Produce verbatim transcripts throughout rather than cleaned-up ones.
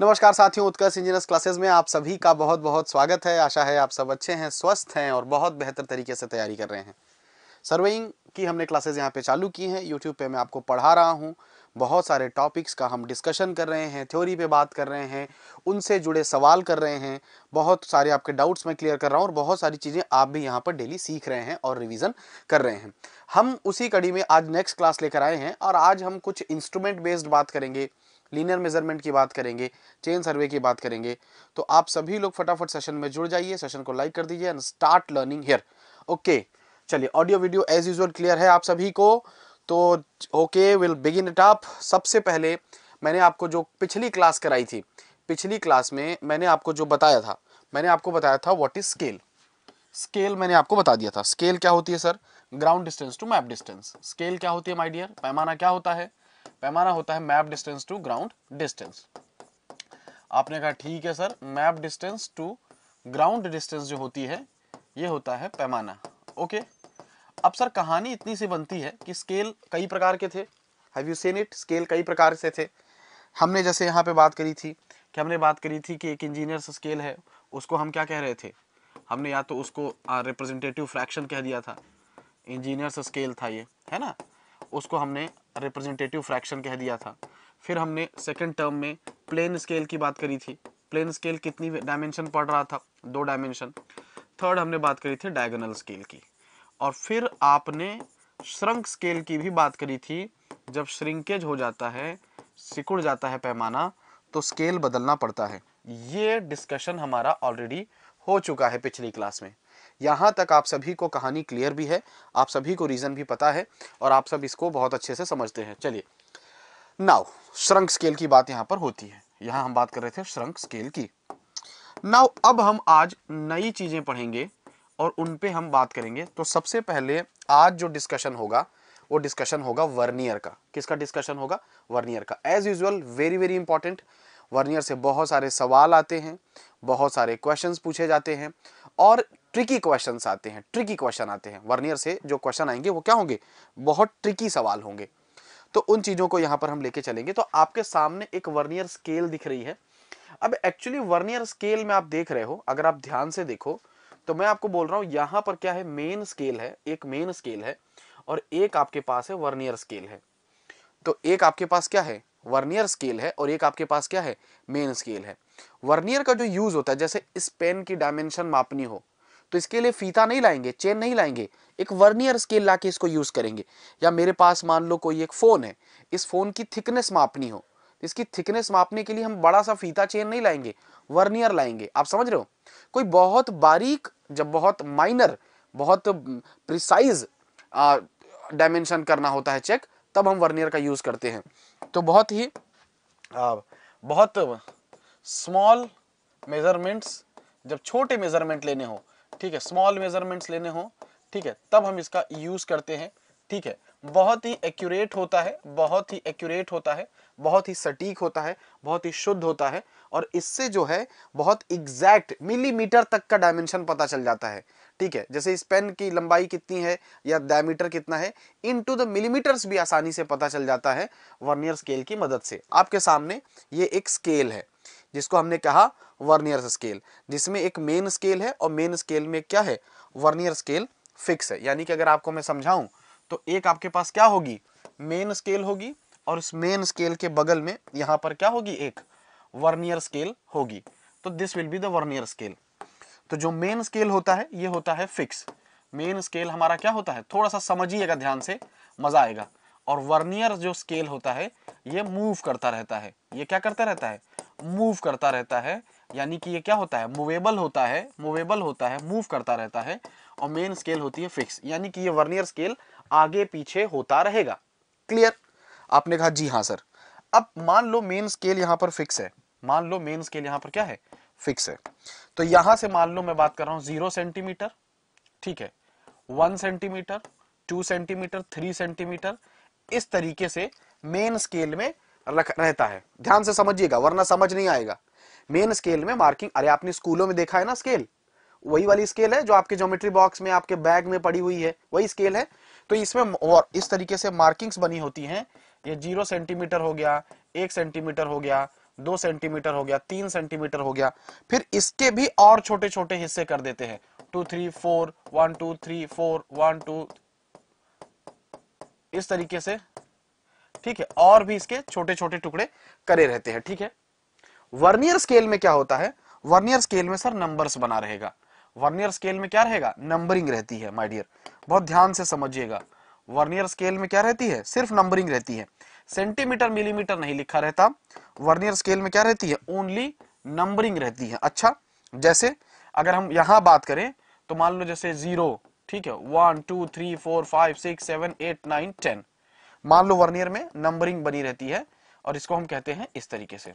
नमस्कार साथियों, उत्कर्ष engineers classes में आप सभी का बहुत बहुत स्वागत है। आशा है आप सब अच्छे हैं, स्वस्थ हैं और बहुत बेहतर तरीके से तैयारी कर रहे हैं। सर्वेइंग की हमने क्लासेस यहाँ पे चालू की हैं, यूट्यूब पे मैं आपको पढ़ा रहा हूँ। बहुत सारे टॉपिक्स का हम डिस्कशन कर रहे हैं, थ्योरी पे बात कर रहे हैं, उनसे जुड़े सवाल कर रहे हैं, बहुत सारे आपके डाउट्स मैं क्लियर कर रहा हूँ और बहुत सारी चीज़ें आप भी यहाँ पर डेली सीख रहे हैं और रिवीजन कर रहे हैं। हम उसी कड़ी में आज नेक्स्ट क्लास लेकर आए हैं और आज हम कुछ इंस्ट्रूमेंट बेस्ड बात करेंगे, लीनियर मेजरमेंट की बात करेंगे, चेन सर्वे की बात करेंगे। तो आप सभी लोग फटाफट सेशन में जुड़ जाइए, सेशन को लाइक कर दीजिए and start learning here. Okay, चलिए audio video as usual clear है आप सभी को, तो okay will begin it up. सबसे पहले मैंने आपको जो पिछली क्लास कराई थी, पिछली क्लास में मैंने आपको जो बताया था, मैंने आपको बताया था व्हाट इज स्केल। स्केल मैंने आपको बता दिया था। स्केल क्या होती है sir? Ground distance to map distance. Scale क्या होती है माय डियर? पैमाना क्या होता है? पैमाना होता है map distance to ground distance. आपने कहा ठीक है sir, map distance to ground distance जो होती है ये होता है पैमाना। ओके, अब सर कहानी इतनी सी बनती है कि स्केल कई प्रकार के थे। Have you seen it? Scale कई प्रकार से थे। हमने जैसे यहाँ पे बात करी थी कि हमने बात करी थी कि एक इंजीनियर्स स्केल है, उसको हम क्या कह रहे थे? हमने या तो उसको रिप्रेजेंटेटिव फ्रैक्शन कह दिया था, इंजीनियर्स स्केल था ये, है ना, उसको हमने रिप्रेजेंटेटिव फ्रैक्शन कह दिया था। फिर हमने सेकेंड टर्म में प्लेन स्केल की बात करी थी। प्लेन स्केल कितनी डायमेंशन पड़ रहा था? दो डायमेंशन। थर्ड हमने बात करी थी डायगोनल स्केल की। और फिर आपने श्रंक स्केल की भी बात करी थी। जब श्रिंकेज हो जाता है, सिकुड़ जाता है पैमाना, तो स्केल बदलना पड़ता है। ये डिस्कशन हमारा ऑलरेडी हो चुका है पिछली क्लास में। यहाँ तक आप सभी को कहानी क्लियर भी है, आप सभी को रीजन भी पता है और आप सब इसको बहुत अच्छे से समझते हैं। चलिए नाउ श्रंक स्केल की बात यहाँ पर होती है, यहाँ हम बात कर रहे थे श्रंक स्केल की। नाउ अब हम आज नई चीजें पढ़ेंगे और उन पे हम बात करेंगे। तो सबसे पहले आज जो डिस्कशन होगा वो डिस्कशन होगा वर्नियर का। किसका डिस्कशन होगा? वर्नियर का। As usual very very important. Vernier से बहुत सारे सवाल आते हैं, बहुत सारे क्वेश्चंस पूछे जाते हैं और ट्रिकी क्वेश्चंस आते हैं। ट्रिकी क्वेश्चन आते हैं वर्नियर से। जो क्वेश्चन आएंगे वो क्या होंगे? बहुत ट्रिकी सवाल होंगे। तो उन चीज़ों को यहाँ पर हम लेके चलेंगे। तो आपके सामने एक वर्नियर स्केल दिख रही है। अब एक्चुअली वर्नियर स्केल में आप देख रहे हो, अगर आप ध्यान से देखो तो मैं आपको बोल रहा हूँ यहाँ पर क्या है, मेन स्केल है, एक मेन स्केल है और एक आपके पास है वर्नियर स्केल है। तो एक आपके पास क्या है? वर्नियर स्केल है और एक आपके पास क्या है? मेन स्केल है। वर्नियर का जो यूज होता है, जैसे इस पेन की डायमेंशन मापनी हो तो इसके लिए फीता नहीं लाएंगे, चेन नहीं लाएंगे, एक वर्नियर स्केल लाके इसको यूज करेंगे। या मेरे पास मान लो कोई एक फोन है, इस फोन की थिकनेस मापनी हो, इसकी थिकनेस मापने के लिए हम बड़ा सा फीता चेन नहीं लाएंगे, वर्नियर लाएंगे। आप समझ रहे हो? कोई बहुत बारीक, जब बहुत माइनर, बहुत प्रिसाइज डायमेंशन करना होता है चेक, तब हम वर्नियर का यूज करते हैं। तो बहुत ही आ, बहुत स्मॉल मेजरमेंट्स, जब छोटे मेजरमेंट लेने हो, ठीक है, स्मॉल मेजरमेंट्स लेने हो, ठीक है, तब हम इसका यूज करते हैं। ठीक है, बहुत ही एक्यूरेट होता है, बहुत ही एक्यूरेट होता है, बहुत ही सटीक होता है, बहुत ही शुद्ध होता है और इससे जो है बहुत एग्जैक्ट मिलीमीटर तक का डायमेंशन पता चल जाता है। ठीक है, जैसे इस पेन की लंबाई कितनी है या डायमीटर कितना है, इनटू द मिलीमीटर्स भी आसानी से पता चल जाता है वर्नियर स्केल की मदद से। आपके सामने ये एक स्केल है जिसको हमने कहा वर्नियर स्केल, जिसमें एक मेन स्केल है और मेन स्केल में क्या है? वर्नियर स्केल फिक्स है। यानी कि अगर आपको मैं समझाऊं तो एक आपके पास क्या होगी? मेन स्केल होगी और इस मेन स्केल के बगल में यहाँ पर क्या होगी? एक वर्नियर स्केल होगी। तो this will be the vernier scale. तो जो मेन स्केल होता है ये होता है फिक्स। मेन स्केल हमारा क्या होता है? थोड़ा सा समझिएगा ध्यान से, मजा आएगा। और वर्नियर जो स्केल होता है ये मूव करता रहता है। ये क्या करता रहता है? मूव करता रहता है। यानी कि ये क्या होता है? मूवेबल होता है, मूवेबल होता है, मूव करता रहता है। और मेन स्केल होती है फिक्स। यानी कि ये वर्नियर स्केल आगे पीछे होता रहेगा। क्लियर? आपने कहा जी हाँ सर। अब मान लो मेन स्केल यहाँ पर फिक्स है, मान लो मेन स्केल यहाँ पर क्या है? फिक्स है। तो यहां से मान लो मैं बात कर रहा हूं जीरो सेंटीमीटर, ठीक है, one centimetre, two centimetre, three centimetre, इस तरीके से मेन स्केल में रख रहता है। ध्यान से समझिएगा वरना समझ नहीं आएगा। मेन स्केल में मार्किंग, अरे आपने स्कूलों में देखा है ना स्केल, वही वाली स्केल है जो आपके ज्योमेट्री बॉक्स में, आपके बैग में पड़ी हुई है, वही स्केल है। तो इसमें और इस तरीके से मार्किंग्स बनी होती हैं। ये जीरो सेंटीमीटर हो गया, एक सेंटीमीटर हो गया, दो सेंटीमीटर हो गया, तीन सेंटीमीटर हो गया, फिर इसके भी और छोटे छोटे हिस्से कर देते हैं, two three four, one two three four, one two, इस तरीके से, ठीक है, और भी इसके छोटे छोटे टुकड़े करे रहते हैं। ठीक है, वर्नियर स्केल में क्या होता है, वर्नियर स्केल में सर नंबर्स बना रहेगा, वर्नियर स्केल में क्या रहेगा, नंबरिंग रहती है माय डियर, बहुत ध्यान से समझिएगा, वर्नियर स्केल में क्या रहती है, सिर्फ नंबरिंग रहती है, सेंटीमीटर मिलीमीटर नहीं लिखा रहता, वर्नियर स्केल में क्या रहती है, ओनली नंबरिंग रहती है। अच्छा, जैसे अगर हम यहां बात करें तो मान लो जैसे जीरो, ठीक है, one two three four five six seven eight nine ten, मान लो वर्नियर में नंबरिंग बनी रहती है और इसको हम कहते हैं इस तरीके से,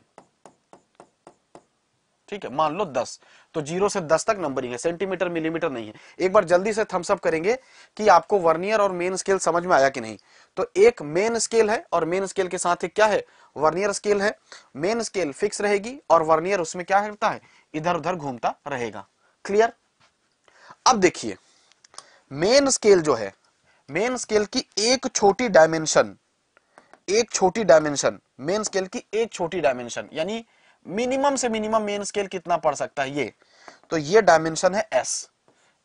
ठीक है, मान लो दस, तो जीरो से दस तक नंबरिंग है, सेंटीमीटर मिलीमीटर नहीं है। एक बार जल्दी से थम्स अप करेंगे कि आपको वर्नियर और मेन स्केल समझ में आया कि नहीं। तो एक मेन स्केल है और मेन स्केल के साथ एक क्या है, वर्नियर स्केल है, मेन स्केल फिक्स रहेगी और वर्नियर उसमें क्या करता है, इधर उधर घूमता रहेगा। क्लियर। अब देखिए मेन स्केल जो है, मेन स्केल की एक छोटी डायमेंशन, एक छोटी डायमेंशन, मेन स्केल की एक छोटी डायमेंशन यानी मिनिमम से मिनिमम मेन स्केल कितना पड़ सकता है ये, तो ये डायमेंशन है एस,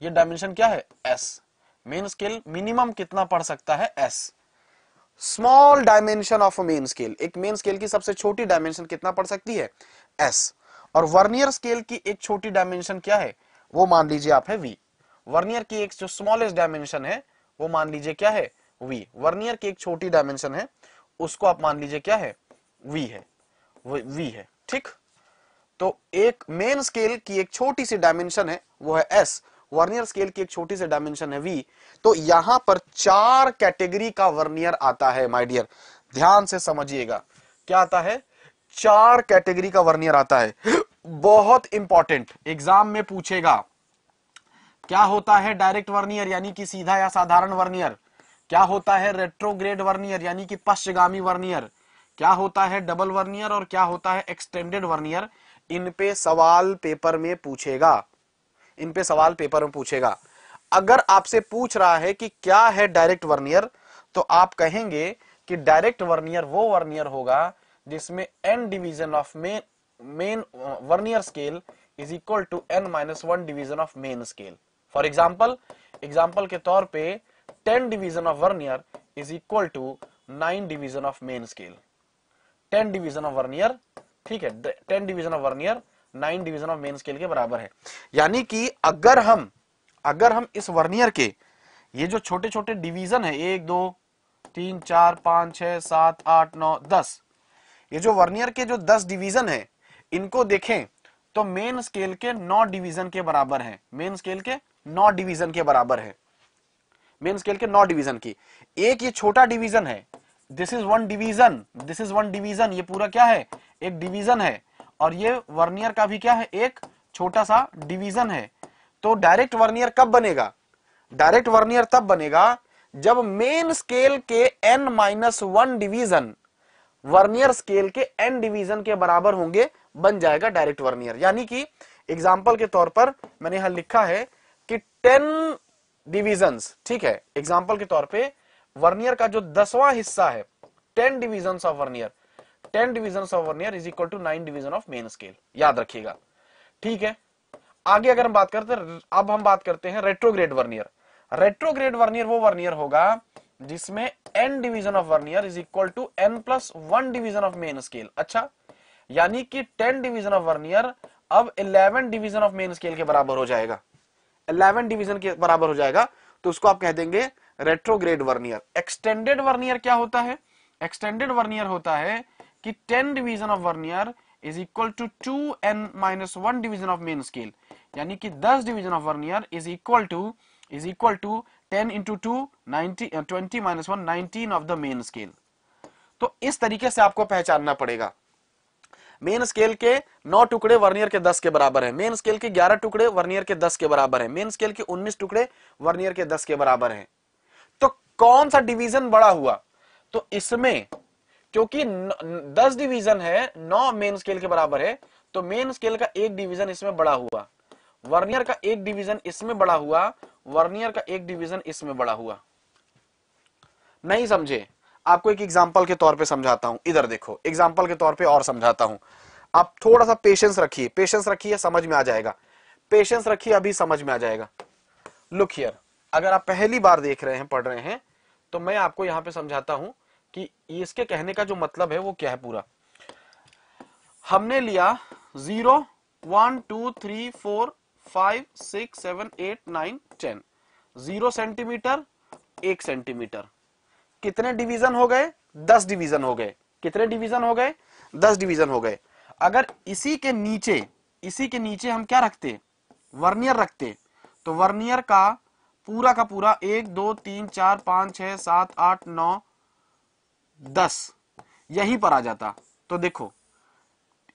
ये डायमेंशन क्या है, एस, मेन स्केल मिनिमम कितना पड़ सकता है, S, small dimension of a main scale, एक मेन स्केल की सबसे छोटी डायमेंशन कितना पड़ सकती है, एस, और वर्नियर स्केल की एक छोटी डायमेंशन क्या है, वो मान लीजिए आप है वी, वर्नियर की एक जो स्मॉलेस्ट डायमेंशन है वो मान लीजिए क्या है, वी, वर्नियर की एक छोटी डायमेंशन है उसको आप मान लीजिए क्या है, वी है, वी है, ठीक। तो एक मेन स्केल की एक छोटी सी डायमेंशन है वो है एस, वर्नियर स्केल की एक छोटी सी डायमेंशन है वी, तो यहां पर चार कैटेगरी का वर्नियर आता है माय डियर, ध्यान से समझिएगा, क्या आता है, चार कैटेगरी का वर्नियर आता है, बहुत इंपॉर्टेंट, एग्जाम में पूछेगा। क्या होता है डायरेक्ट वर्नियर यानी कि सीधा या साधारण वर्नियर, क्या होता है रेट्रोग्रेड वर्नियर यानी कि पश्चगामी वर्नियर, क्या होता है डबल वर्नियर और क्या होता है एक्सटेंडेड वर्नियर, इन पे सवाल पेपर में पूछेगा, इन पे सवाल पेपर में पूछेगा। अगर आपसे पूछ रहा है कि क्या है डायरेक्ट वर्नियर, तो आप कहेंगे कि डायरेक्ट वर्नियर वो वर्नियर होगा जिसमें n division of main main vernier scale is equal to n minus one division of main scale. For example, example के तौर पे ten division of vernier is equal to nine division of main scale, ten division of vernier, ठीक है, ten division of vernier nine division of main scale के बराबर है। यानी कि अगर हम अगर हम इस वर्नियर के ये जो छोटे छोटे डिवीजन है, एक दो तीन चार पांच छह सात आठ नौ दस, ये जो वर्नियर के जो दस डिवीजन है इनको देखें तो मेन स्केल के नौ डिवीजन के बराबर है, मेन स्केल के नौ डिवीजन के बराबर है, मेन स्केल के नौ डिवीजन की एक ये छोटा डिवीजन है, this is one division, this is one division, ये पूरा क्या है, एक डिवीजन है, और ये वर्नियर का भी क्या है, एक छोटा सा डिवीजन है। तो डायरेक्ट वर्नियर कब बनेगा, डायरेक्ट वर्नियर तब बनेगा जब मेन स्केल के n minus one division vernier scale के एन डिवीजन के बराबर होंगे, बन जाएगा डायरेक्ट वर्नियर। यानी कि एग्जाम्पल के तौर पर मैंने यहां लिखा है कि टेन डिवीजन्स, ठीक है, एग्जाम्पल के तौर पे वर्नियर का जो दसवां हिस्सा है, ten division of vernier, ten division of vernier is equal to nine division of main scale, याद रखिएगा, ठीक है। आगे अगर हम बात करते हैं, अब हम बात करते हैं रेट्रोग्रेड वर्नियर। रेट्रोग्रेड वर्नियर वो वर्नियर होगा जिसमें n division of vernier is equal to n plus one division of main scale. अच्छा, यानी कि टेन डिवीजन ऑफ वर्नियर अब eleven division of main scale के बराबर हो जाएगा, इलेवन डिवीजन के बराबर हो जाएगा, तो उसको आप कह देंगे रेट्रोग्रेड वर्नियर। एक्सटेंडेड वर्नियर क्या होता है, एक्सटेंडेड वर्नियर होता है कि ten division of vernier is equal to two n minus one division of main scale, यानी कि दस division of vernier is equal to is equal to ten into two ninety twenty minus one nineteen of the main scale. तो इस तरीके से आपको पहचानना पड़ेगा। मेन स्केल के नौ टुकड़े वर्नियर के दस के बराबर है, मेन स्केल के ग्यारह टुकड़े वर्नियर के दस के बराबर है, मेन स्केल के उन्नीस टुकड़े वर्नियर के दस के बराबर है। कौन सा डिवीजन बड़ा हुआ, तो इसमें क्योंकि दस डिवीजन है, नौ मेन स्केल के बराबर है, तो मेन स्केल का एक डिवीजन इसमें बड़ा हुआ, वर्नियर का एक डिवीजन इसमें बड़ा हुआ, वर्नियर का एक डिवीजन इसमें बड़ा हुआ। नहीं समझे, आपको एक एग्जाम्पल के तौर पे समझाता हूं। इधर देखो, एग्जाम्पल के तौर पे और समझाता हूं। आप थोड़ा सा पेशेंस रखिए, पेशेंस रखिए, समझ में आ जाएगा। पेशेंस रखिए, अभी समझ में आ जाएगा। लुक हियर, अगर आप पहली बार देख रहे हैं, पढ़ रहे हैं, तो मैं आपको यहाँ पे समझाता हूं कि इसके कहने का जो मतलब है वो क्या है पूरा। हमने लिया zero one two three four five six seven eight nine ten, zero centimetre, एक सेंटीमीटर। कितने डिवीजन हो गए? दस डिवीजन हो गए। कितने डिवीजन हो गए? दस डिवीजन हो गए। अगर इसी के नीचे, इसी के नीचे हम क्या रखते? वर्नियर रखते। तो वर्नियर का पूरा का पूरा एक दो तीन चार पांच छह सात आठ नौ दस यहीं पर आ जाता। तो देखो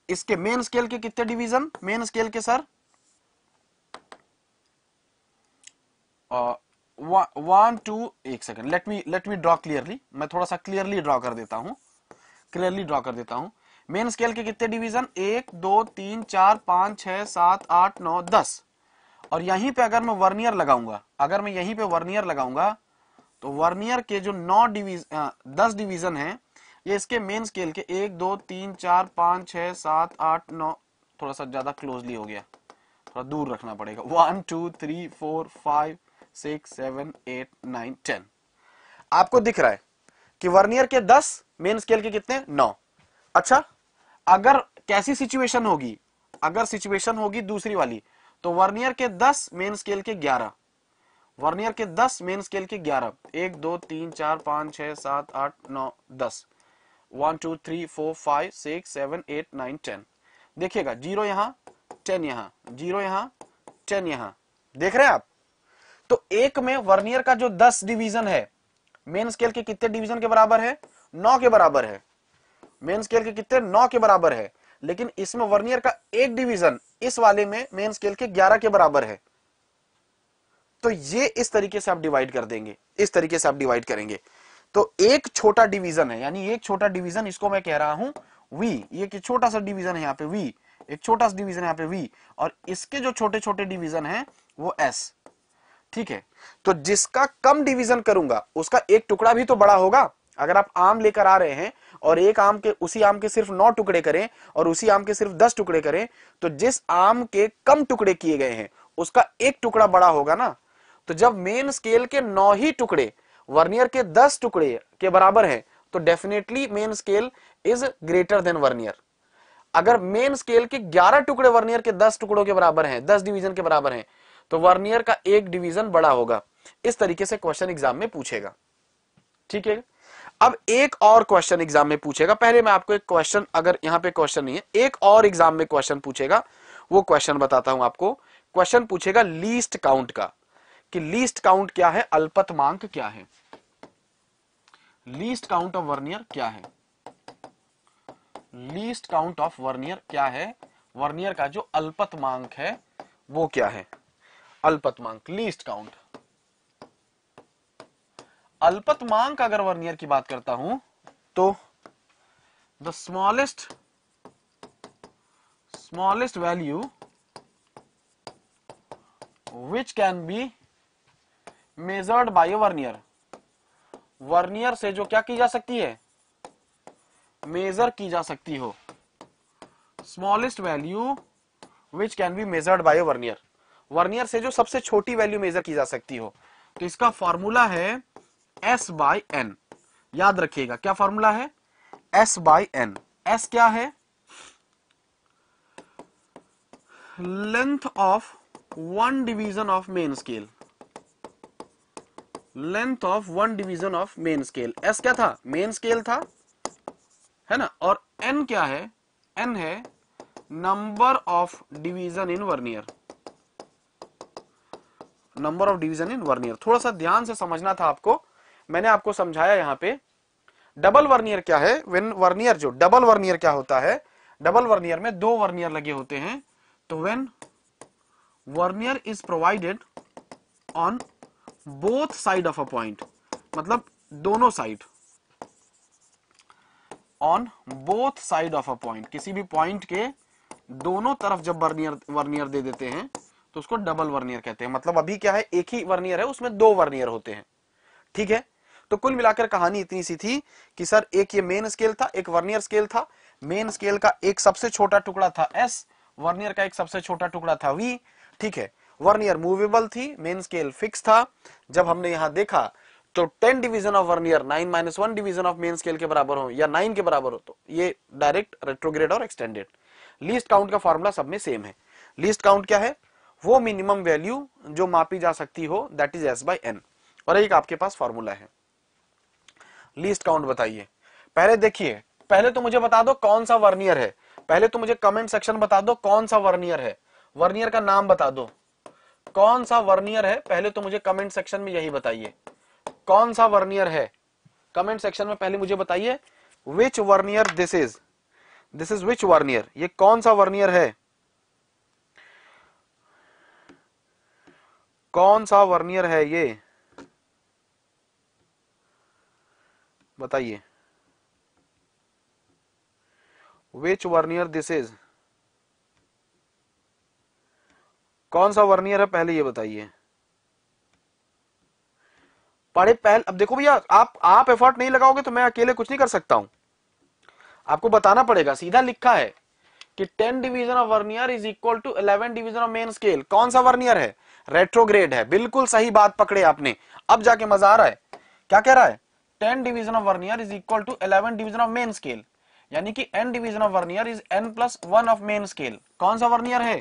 इसके मेन स्केल के कितने डिवीजन? मेन स्केल के सर वन टू एक second let me let me draw clearly. मैं थोड़ा सा क्लियरली ड्रॉ कर देता हूं, क्लियरली ड्रॉ कर देता हूं। मेन स्केल के कितने डिवीजन? एक दो तीन चार पांच छह सात आठ नौ दस। और यहीं पे अगर मैं वर्नियर लगाऊंगा, अगर मैं यहीं पे वर्नियर लगाऊंगा तो वर्नियर के जो नौ डिवीजन दस डिवीजन है ये इसके मेन स्केल के एक दो तीन चार पांच छह सात आठ नौ, थोड़ा सा ज्यादा क्लोजली हो गया, थोड़ा दूर रखना पड़ेगा। One two three four five six seven eight nine ten. आपको दिख रहा है कि वर्नियर के दस, मेन स्केल के कितने? नौ। अच्छा, अगर कैसी सिचुएशन होगी? अगर सिचुएशन होगी दूसरी वाली तो वर्नियर के दस, मेन स्केल के ग्यारह। वर्नियर के दस, मेन स्केल के ग्यारह। एक दो तीन चार पांच छह सात आठ नौ दस, one two three four five six seven eight nine ten. देखिएगा, जीरो यहाँ, टेन यहाँ, जीरो यहाँ, टेन यहाँ। देख रहे हैं आप? तो एक में वर्नियर का जो दस डिवीजन है मेन स्केल के कितने डिवीजन के बराबर है? नौ के बराबर है। मेन स्केल के कितने? नौ के बराबर है। लेकिन इसमें वर्नियर का एक डिवीजन इस वाले में मेन स्केल के ग्यारह के बराबर है। तो ये इस तरीके से आप डिवाइड कर देंगे, इस तरीके से आप डिवाइड करेंगे। तो एक छोटा डिवीजन है, यानी एक छोटा डिवीजन, इसको मैं कह रहा हूं वी। ये कि छोटा सा डिवीजन है यहाँ पे वी, एक छोटा सा डिवीजन है यहाँ पे वी, और इसके जो छोटे छोटे डिवीजन हैं वो एस। ठीक है, तो जिसका कम डिवीजन करूंगा उसका एक टुकड़ा भी तो बड़ा होगा। अगर आप आम लेकर आ रहे हैं और एक आम के, उसी आम के सिर्फ नौ टुकड़े करें और उसी आम के सिर्फ दस टुकड़े करें, तो जिस आम के कम टुकड़े किए गए हैं उसका एक टुकड़ा बड़ा होगा ना। तो जब मेन स्केल के नौ ही टुकड़े वर्नियर के दस टुकड़े के बराबर हैं, तो definitely main scale is greater than vernier. अगर मेन स्केल के ग्यारह टुकड़े वर्नियर के दस टुकड़ों के बराबर हैं, दस डिवीजन के बराबर हैं, तो वर्नियर का एक डिवीजन बड़ा होगा। इस तरीके से क्वेश्चन एग्जाम में पूछेगा। ठीक है, अब एक और क्वेश्चन एग्जाम में पूछेगा। पहले मैं आपको एक क्वेश्चन, अगर यहाँ पे क्वेश्चन नहीं है, एक और एग्जाम में क्वेश्चन पूछेगा, वो क्वेश्चन बताता हूं आपको। क्वेश्चन पूछेगा लीस्ट काउंट का, कि लीस्ट काउंट क्या है, अल्पतमांक क्या है, लीस्ट काउंट ऑफ वर्नियर क्या है, लीस्ट काउंट ऑफ वर्नियर क्या है, वर्नियर का जो अल्पतमांक है वो क्या है, अल्पतमांक, लीस्ट काउंट। अल्पतमांक अगर वर्नियर की बात करता हूं तो the smallest smallest value which can be measured by vernier, vernier से जो क्या की जा सकती है, मेजर की जा सकती हो। Smallest value which can be measured by vernier, vernier से जो सबसे छोटी वैल्यू मेजर की जा सकती हो। तो इसका फॉर्मूला है S बाई एन। याद रखिएगा क्या फॉर्मूला है, S बाई एन। S क्या है? Length of one division of main scale, length of one division of main scale. S क्या था? मेन स्केल था, है ना। और N क्या है? N है number of division in vernier, number of division in vernier. थोड़ा सा ध्यान से समझना था आपको, मैंने आपको समझाया यहाँ पे। डबल वर्नियर क्या है, व्हेन वर्नियर, जो डबल वर्नियर क्या होता है, डबल वर्नियर में दो वर्नियर लगे होते हैं। तो when vernier is provided on both side of a point, मतलब दोनों side, on both side of a point, किसी भी पॉइंट के दोनों तरफ जब वर्नियर वर्नियर दे देते हैं तो उसको डबल वर्नियर कहते हैं। मतलब अभी क्या है, एक ही वर्नियर है, उसमें दो वर्नियर होते हैं। ठीक है, तो कुल मिलाकर कहानी इतनी सी थी कि सर एक ये मेन स्केल था, एक वर्नियर स्केल था। मेन स्केल का एक सबसे छोटा टुकड़ा था एस, वर्नियर का एक सबसे छोटा टुकड़ा था वी। ठीक है, वर्नियर मूवेबल थी, मेन स्केल फिक्स था। जब हमने यहाँ देखा तो ten division of vernier nine minus one division of main scale के बराबर हो या नाइन के बराबर हो तो ये डायरेक्ट, रेट्रोग्रेड और एक्सटेंडेड। लीस्ट काउंट का फॉर्मूला सब में सेम है। लीस्ट काउंट क्या है? वो मिनिमम वैल्यू जो मापी जा सकती हो, that is S by N. और एक आपके पास फॉर्मूला है। लीस्ट काउंट बताइए। पहले देखिए, पहले तो मुझे बता दो कौन सा वर्नियर है। पहले तो मुझे कमेंट सेक्शन बता दो कौन सा वर्नियर है, वर्नियर का नाम बता दो, कौन सा वर्नियर है। पहले तो मुझे कमेंट सेक्शन में यही बताइए कौन सा वर्नियर है। कमेंट सेक्शन में पहले मुझे बताइए which vernier this is, this is which vernier, ये कौन सा वर्नियर है, कौन सा वर्नियर है ये बताइए। विच वर्नियर दिस इज, कौन सा वर्नियर है पहले ये बताइए। पढ़े पहले। अब देखो भैया, आप आप एफर्ट नहीं लगाओगे तो मैं अकेले कुछ नहीं कर सकता हूं, आपको बताना पड़ेगा। सीधा लिखा है कि ten division of vernier is equal to eleven division of main scale. कौन सा वर्नियर है? रेट्रोग्रेड है। बिल्कुल सही बात पकड़े आपने, अब जाके मजा आ रहा है। क्या कह रहा है? Ten division of vernier is equal to eleven division of main scale, यानी कि n division of vernier is n plus one of main scale. कौन सा वर्नियर है?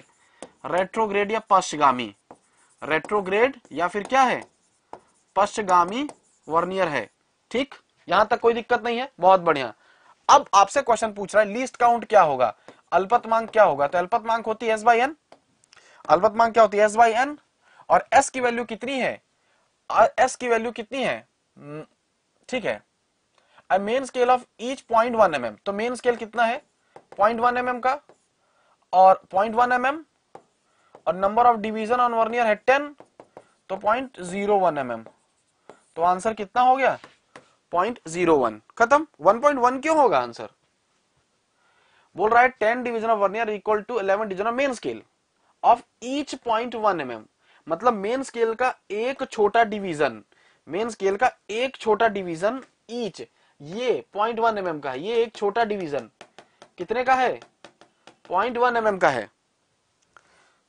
रेट्रोग्रेड या पश्चगामी। रेट्रोग्रेड या फिर क्या है? पश्चगामी वर्नियर है। ठीक, यहां तक कोई दिक्कत नहीं है, बहुत बढ़िया। अब आपसे क्वेश्चन पूछ रहा है लीस्ट काउंट क्या होगा, अल्पतमांक क्या होगा। तो अल्पतमांक होती है एस बाई एन। अल्पतमांक क्या होती है? S by n. और एस की वैल्यू कितनी है? एस की वैल्यू कितनी है? ठीक है, main scale of each point one M m. तो मेन स्केल कितना है? पॉइंट वन एम एम का और पॉइंट वन एम एम। और number of division on vernier है टेन, तो point zero one M m. तो आंसर कितना हो गया? Point zero one. खत्म। वन पॉइंट वन क्यों होगा आंसर? बोल रहा है ten division of vernier equal to eleven division of main scale of each point one M m. मतलब मेन स्केल का एक छोटा डिवीजन, मेन स्केल का एक छोटा डिवीजन ईच, ये पॉइंट वन एम एम का है। ये एक छोटा डिवीजन कितने का है? पॉइंट वन एम एम का है।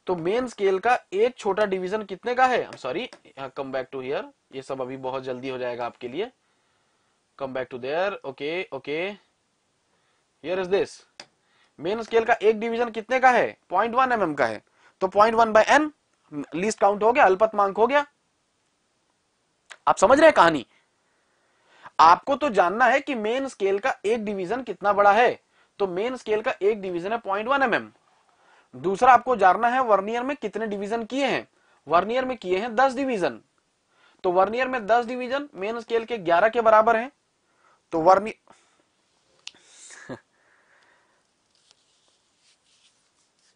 तो मेन स्केल का एक छोटा डिवीजन कितने का है? Sorry, come back to here, ये सब अभी बहुत जल्दी हो जाएगा आपके लिए। Come back to there, okay okay, here is this. Main scale का एक डिवीजन कितने का है? पॉइंट वन एम एम का है। तो point one by N. Least count हो गया, अल्पतमांक हो गया। आप समझ रहे हैं कहानी? आपको तो जानना है कि मेन स्केल का एक डिवीजन कितना बड़ा है। तो मेन स्केल का एक डिवीजन है पॉइंट वन एम एम। दूसरा, आपको जानना है वर्नियर में कितने डिवीजन किए हैं। वर्नियर में किए हैं दस डिवीजन। तो वर्नियर में दस डिवीजन मेन स्केल के ग्यारह के बराबर हैं। तो वर्नियर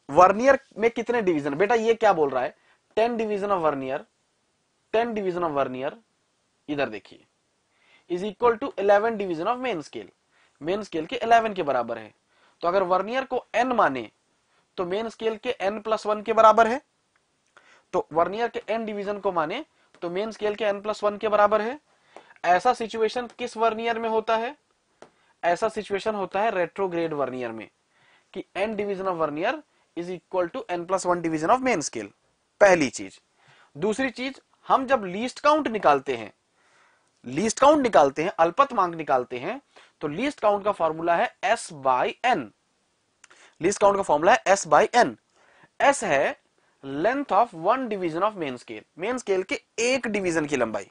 वर्नियर में कितने डिवीजन? बेटा ये क्या बोल रहा है? Ten division of vernier, ten division of vernier, इधर देखिए, is equal to eleven division of main scale. Main scale के इलेवन के बराबर है। तो अगर वर्नियर को n माने तो मेन स्केल के n प्लस वन के बराबर है। तो वर्नियर के n डिवीजन को माने तो मेन स्केल के n प्लस वन के बराबर है। ऐसा सिचुएशन किस वर्नियर में होता है? ऐसा सिचुएशन होता है रेट्रोग्रेड वर्नियर में, कि n division of vernier is equal to n plus one division of main scale. पहली चीज। दूसरी चीज, हम जब लीस्ट काउंट निकालते हैं, लीस्ट काउंट निकालते हैं, अल्पतमांक निकालते हैं, तो लीस्ट काउंट का फॉर्मूला है S by N. Least count का फॉर्मूला है एस बाय एन। एस है length of one division of main scale, main scale के एक डिवीजन की लंबाई।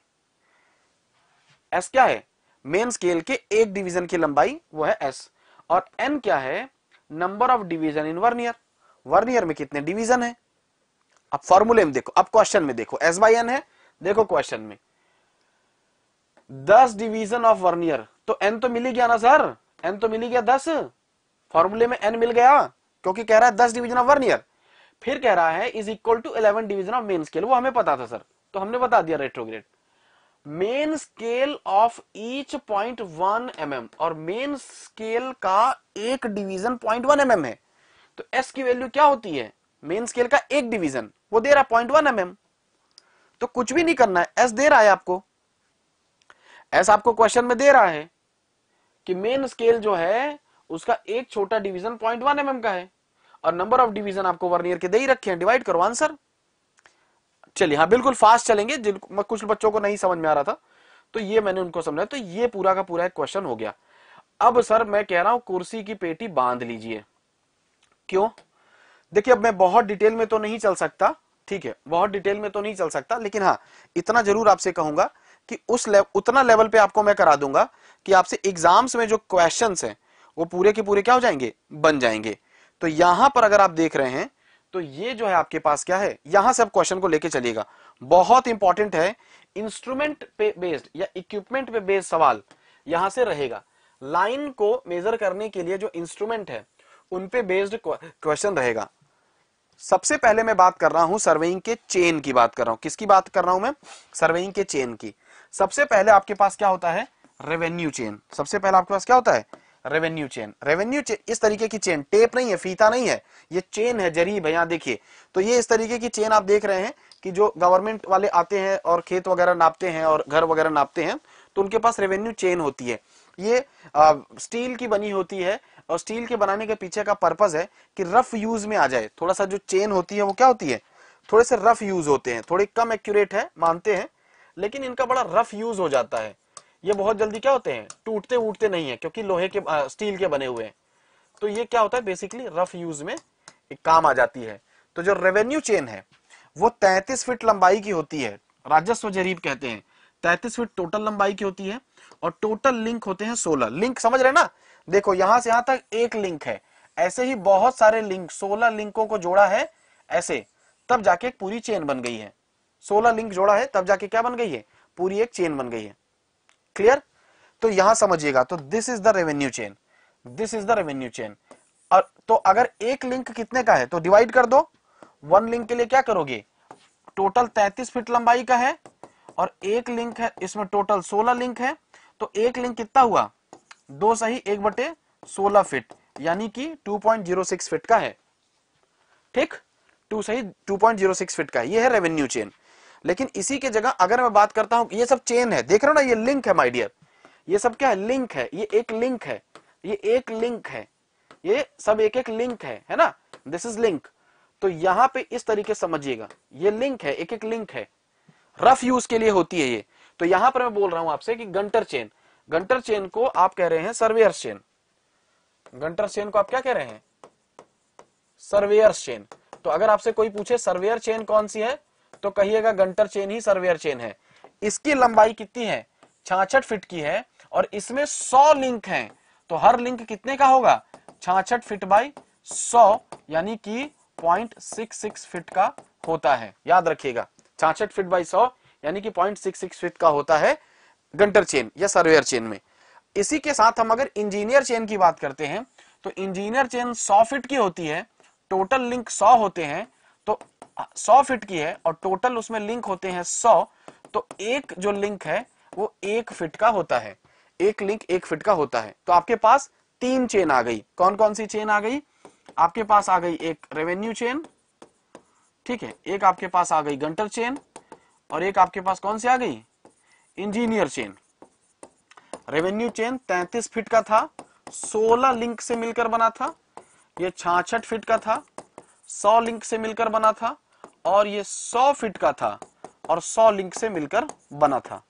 एस क्या है? मेन स्केल के एक डिवीजन की लंबाई, वो है एस। और एन क्या है? Number of division in vernier, vernier में कितने डिवीजन है। अब फॉर्मूले में देखो, अब क्वेश्चन में देखो, एस बाय एन है। देखो क्वेश्चन में दस डिवीजन ऑफ वर्नियर, तो n तो मिल गया ना सर, n तो मिल गया दस। फॉर्मूले में n मिल गया क्योंकि कह रहा है दस डिवीजन ऑफ वर्नियर। फिर कह रहा है is equal to eleven division of main scale. वो हमें पता था सर, तो हमने बता दिया retrograde. Main scale of each point one MM, और मेन स्केल का एक डिवीजन पॉइंट वन एमएम है। तो s की वैल्यू क्या होती है? मेन स्केल का एक डिवीजन, वो दे रहा पॉइंट वन एमएम। तो कुछ भी नहीं करना है, s दे रहा है आपको। ऐसा आपको क्वेश्चन में दे रहा है कि मेन स्केल जो है उसका एक छोटा division point one M M का है और नंबर ऑफ डिवीजन आपको वर्नियर के दे ही रखे हैं, डिवाइड करो आंसर। चलिए हाँ बिल्कुल फास्ट चलेंगे, जिनको कुछ बच्चों को नहीं समझ में आ रहा था तो ये मैंने उनको समझाया। तो ये पूरा का पूरा एक क्वेश्चन हो गया। अब सर मैं कह रहा हूं कुर्सी की पेटी बांध लीजिए, क्यों? देखिए अब मैं बहुत डिटेल में तो नहीं चल सकता, ठीक है, बहुत डिटेल में तो नहीं चल सकता, लेकिन हाँ इतना जरूर आपसे कहूंगा कि उस लेव, उतना लेवल पे आपको मैं करा दूंगा कि आपसे एग्जाम्स में जो क्वेश्चंस हैं वो पूरे के पूरे क्या हो जाएंगे, बन जाएंगे। तो यहां पर अगर आप देख रहे हैं तो ये जो है आपके पास क्या है, यहां से आप क्वेश्चन को लेके चलिएगा, बहुत इंपॉर्टेंट है। इंस्ट्रूमेंट पे बेस्ड या इक्विपमेंट पे बेस्ड सवाल यहां से रहेगा। लाइन को मेजर करने के लिए जो इंस्ट्रूमेंट है उन पे बेस्ड क्वेश्चन रहेगा। सबसे पहले मैं बात कर रहा हूं सर्वेइंग के चेन की, बात कर रहा हूं किसकी बात कर रहा हूं मैं, सर्वेइंग के चेन की। सबसे पहले आपके पास क्या होता है, रेवेन्यू चेन। सबसे पहले आपके पास क्या होता है, रेवेन्यू चेन। रेवेन्यू चेन इस तरीके की चेन, टेप नहीं है, फीता नहीं है, ये चेन है, जरीब है। यहाँ देखिए तो ये इस तरीके की चेन आप देख रहे हैं कि जो गवर्नमेंट वाले आते हैं और खेत वगैरह नापते हैं और घर वगैरह नापते हैं तो उनके पास रेवेन्यू चेन होती है। ये आ, स्टील की बनी होती है और स्टील के बनाने के पीछे का पर्पस है कि रफ यूज में आ जाए। थोड़ा सा जो चेन होती है वो क्या होती है, थोड़े से रफ यूज होते हैं, थोड़े कम एक्यूरेट है मानते हैं, लेकिन इनका बड़ा रफ यूज हो जाता है। ये बहुत जल्दी क्या होते हैं, टूटते उठते नहीं है क्योंकि लोहे के आ, स्टील के बने हुए हैं। तो ये क्या होता है, बेसिकली रफ यूज में एक काम आ जाती है। तो जो रेवेन्यू चेन है वो तैंतीस फीट लंबाई की होती है, राजस्व जरीब कहते हैं। तैंतीस फीट टोटल लंबाई की होती है और टोटल लिंक होते हैं सोलह लिंक, समझ रहे ना। देखो यहां से यहां तक एक लिंक है, ऐसे ही बहुत सारे लिंक, सोलह लिंकों को जोड़ा है ऐसे, तब जाके एक पूरी चेन बन गई है। सोलह लिंक जोड़ा है तब जाके क्या बन गई है, पूरी एक चेन बन गई है। क्लियर? तो यहां समझिएगा, तो this is the revenue chain, this is the revenue chain. और तो अगर एक लिंक कितने का है तो डिवाइड कर दो, वन लिंक के लिए क्या करोगे, टोटल तैंतीस फीट लंबाई का है और एक लिंक है, इसमें टोटल सोलह लिंक है तो एक लिंक कितना हुआ, दो सही एक बटे सोलह फिट, यानी कि two point zero six feet का है। ठीक, टू सही two point zero six feet का है। ये है रेवेन्यू चेन। लेकिन इसी के जगह अगर मैं बात करता हूं, ये सब चेन है, देख रहे हो ना, ये लिंक है माय डियर, ये सब क्या है, लिंक है, ये एक लिंक है, ये एक लिंक है, ये सब एक एक लिंक है, है ना, दिस इज लिंक। तो यहाँ पे इस तरीके समझिएगा, ये लिंक है, एक एक लिंक है, रफ यूज के लिए होती है ये। तो यहां पर मैं बोल रहा हूं आपसे कि गंटर चेन, गंटर चेन को आप कह रहे हैं सर्वेयर्स चेन, गंटर चेन को आप क्या कह रहे हैं, सर्वेयर्स चेन। तो अगर आपसे कोई पूछे सर्वेयर चेन कौन सी है तो कहिएगा गंटर चेन ही सर्वेयर चेन है। इसकी लंबाई कितनी है, छियासठ फीट की है और इसमें सौ लिंक हैं, तो हर लिंक कितने का होगा, छियासठ फीट बाई सौ, यानी कि पॉइंट सिक्स सिक्स फीट का होता है। याद रखिएगा, छियासठ फीट बाई सौ यानी कि पॉइंट सिक्स सिक्स फीट का होता है गंटर चेन या सर्वेयर चेन में। इसी के साथ हम अगर इंजीनियर चेन की बात करते हैं तो इंजीनियर चेन सौ फीट की होती है, टोटल लिंक सौ होते हैं, तो सौ फीट की है और टोटल उसमें लिंक होते हैं सौ, तो एक जो लिंक है वो एक फीट का होता है, एक लिंक एक फीट का होता है। तो आपके पास तीन चेन आ गई। कौन कौन सी चेन आ गई, आपके पास आ गई एक रेवेन्यू चेन, ठीक है, एक आपके पास आ गई गंटर चेन और एक आपके पास कौन सी आ गई, इंजीनियर चेन। रेवेन्यू चेन तैंतीस फीट का था, सोलह लिंक से मिलकर बना था, ये छियासठ फीट का था, सौ लिंक से मिलकर बना था और ये सौ फीट का था और सौ लिंक से मिलकर बना था।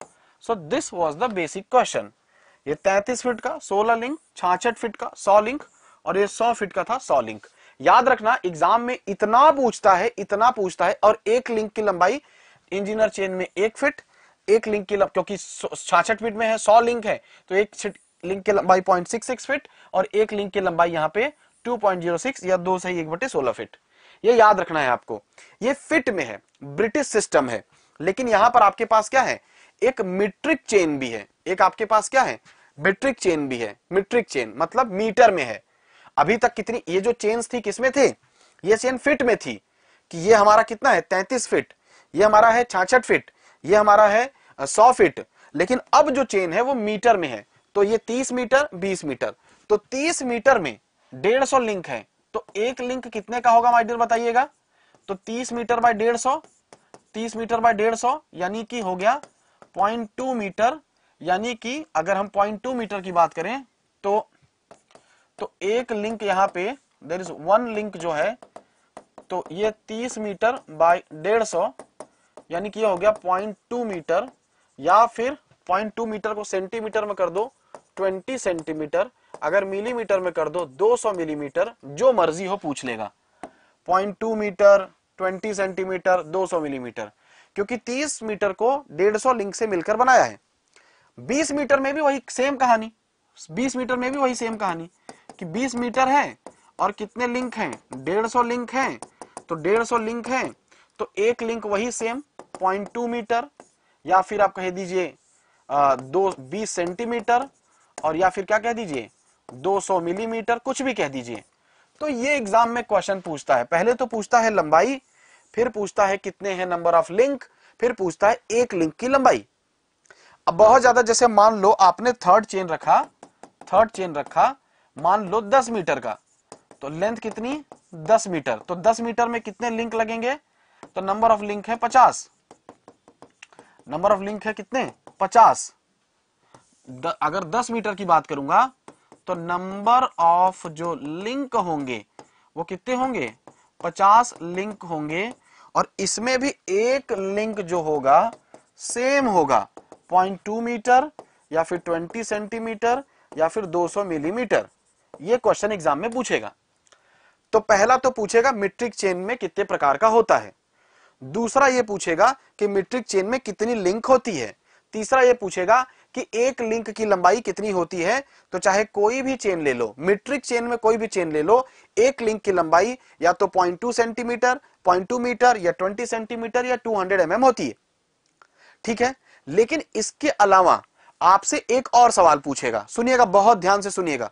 So this was the basic question. ये तैंतीस फीट का, सोलह लिंक, छियासठ फीट का, सौ लिंक और ये सौ फीट का था, सौ लिंक। याद रखना एग्जाम में इतना पूछता है, इतना पूछता है। और एक लिंक की लंबाई इंजीनियर चेन में एक फीट, एक लिंक की, क्योंकि छियासठ फीट में है, सौ लिंक है, तो एक लिंक की लंबाई पॉइंट सिक्स सिक्स फीट और एक लिंक की लंबाई यहाँ पे टू पॉइंट ज़ीरो सिक्स या दो सही एक बटे सोलह फीट। ये याद रखना है आपको। ये फिट में है, ब्रिटिश सिस्टम है, लेकिन यहां पर आपके पास क्या है, एक मीट्रिक चेन भी है, एक आपके पास क्या है, मीट्रिक चेन भी है। मीट्रिक चेन मतलब मीटर में है। अभी तक कितनी, ये जो चेन्स थी किसमें थे, ये चेन फिट में थी कि ये हमारा कितना है तैंतीस फिट, ये हमारा है छियासठ फिट, ये हमारा है सौ फिट, लेकिन अब जो चेन है वो मीटर में है। तो ये तीस मीटर, बीस मीटर, तो तीस मीटर में डेढ़ सौ लिंक है, तो एक लिंक कितने का होगा माय डियर बताइएगा, तो तीस मीटर बाय डेढ़ सौ, तीस मीटर बाय डेढ़ सौ यानी कि हो गया पॉइंट टू मीटर यानी कि अगर हम पॉइंट टू मीटर की बात करें तो तो एक लिंक यहाँ पे देयर इज वन लिंक जो है तो ये तीस मीटर बाय डेढ़ सौ यानी कि ये हो गया पॉइंट टू मीटर या फिर पॉइंट टू मीटर को सेंटीमीटर में कर दो बीस सेंटीमीटर, अगर मिलीमीटर में कर दो दो सौ मिलीमीटर, जो मर्जी हो पूछ लेगा। पॉइंट टू मीटर, बीस सेंटीमीटर, दो सौ मिलीमीटर, क्योंकि तीस मीटर को डेढ़ सौ लिंक से मिलकर बनाया है। बीस मीटर में भी वही सेम कहानी, बीस मीटर में भी वही सेम कहानी कि बीस मीटर है और कितने लिंक हैं, डेढ़ सौ लिंक हैं, तो डेढ़ सौ लिंक हैं तो एक लिंक वही सेम पॉइंट टू मीटर या फिर आप कह दीजिए दो बीस सेंटीमीटर और या फिर क्या कह दीजिए दो सौ मिलीमीटर, कुछ भी कह दीजिए। तो ये एग्जाम में क्वेश्चन पूछता है, पहले तो पूछता है लंबाई, फिर पूछता है कितने हैं नंबर ऑफ लिंक, फिर पूछता है एक लिंक की लंबाई। अब बहुत ज्यादा जैसे मान लो आपने थर्ड चेन रखा, थर्ड चेन रखा मान लो दस मीटर का, तो लेंथ कितनी दस मीटर, तो दस मीटर में कितने लिंक लगेंगे, तो नंबर ऑफ लिंक है पचास, नंबर ऑफ लिंक है कितने पचास। द, अगर दस मीटर की बात करूंगा तो नंबर ऑफ जो लिंक होंगे वो कितने होंगे पचास लिंक होंगे, और इसमें भी एक लिंक जो होगा सेम होगा पॉइंट टू मीटर या फिर बीस सेंटीमीटर या फिर दो सौ मिलीमीटर। ये क्वेश्चन एग्जाम में पूछेगा। तो पहला तो पूछेगा मीट्रिक चेन में कितने प्रकार का होता है, दूसरा ये पूछेगा कि मीट्रिक चेन में कितनी लिंक होती है, तीसरा ये पूछेगा कि एक लिंक की लंबाई कितनी होती है। तो चाहे कोई भी चेन ले लो, मीट्रिक चेन में कोई भी चेन ले लो, एक लिंक की लंबाई या तो point two centimetre, point two metre या बीस सेंटीमीटर या दो सौ एमएम होती है, ठीक है। लेकिन इसके अलावा आपसे एक और सवाल पूछेगा, सुनिएगा बहुत ध्यान से सुनिएगा,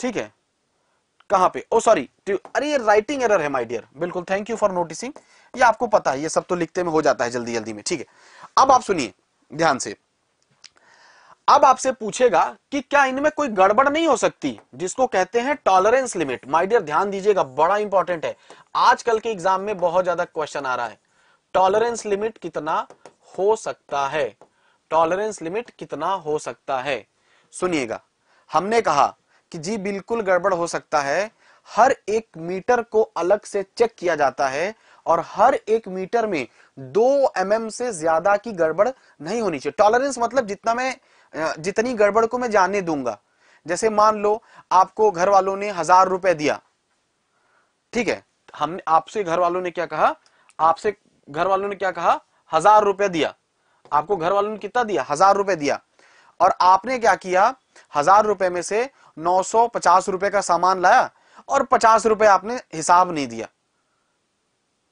ठीक है। कहां पे, ओ सॉरी, अरे ये राइटिंग एरर है माय डियर, बिल्कुल, थैंक यू फॉर नोटिसिंग, ये आपको पता है, ये सब तो लिखते में हो जाता है जल्दी जल्दी में, ठीक है। अब आप सुनिए ध्यान से, अब आपसे पूछेगा कि क्या इनमें कोई गड़बड़ नहीं हो सकती, जिसको कहते हैं टॉलरेंस लिमिट। माय डियर ध्यान दीजिएगा, बड़ा इंपॉर्टेंट है, आजकल के एग्जाम में बहुत ज्यादा क्वेश्चन आ रहा है, टॉलरेंस लिमिट कितना हो सकता है, टॉलरेंस लिमिट कितना हो सकता है। सुनिएगा, हमने कहा कि जी बिल्कुल गड़बड़ हो सकता है, हर एक मीटर को अलग से चेक किया जाता है और हर एक मीटर में दो एमएम से ज्यादा की गड़बड़ नहीं होनी चाहिए। टॉलरेंस मतलब जितना मैं जितनी गड़बड़ को मैं जाने दूंगा। जैसे मान लो आपको घर वालों ने हजार रुपए दिया, ठीक है, हमने आपसे घर वालों ने क्या कहा, आपसे घर वालों ने क्या कहा, हजार रुपए दिया, आपको घर वालों ने कितना दिया, हजार रुपए दिया, और आपने क्या किया, हजार रुपए में से नौ सौ पचास रुपए का सामान लाया और पचास रुपए आपने हिसाब नहीं दिया,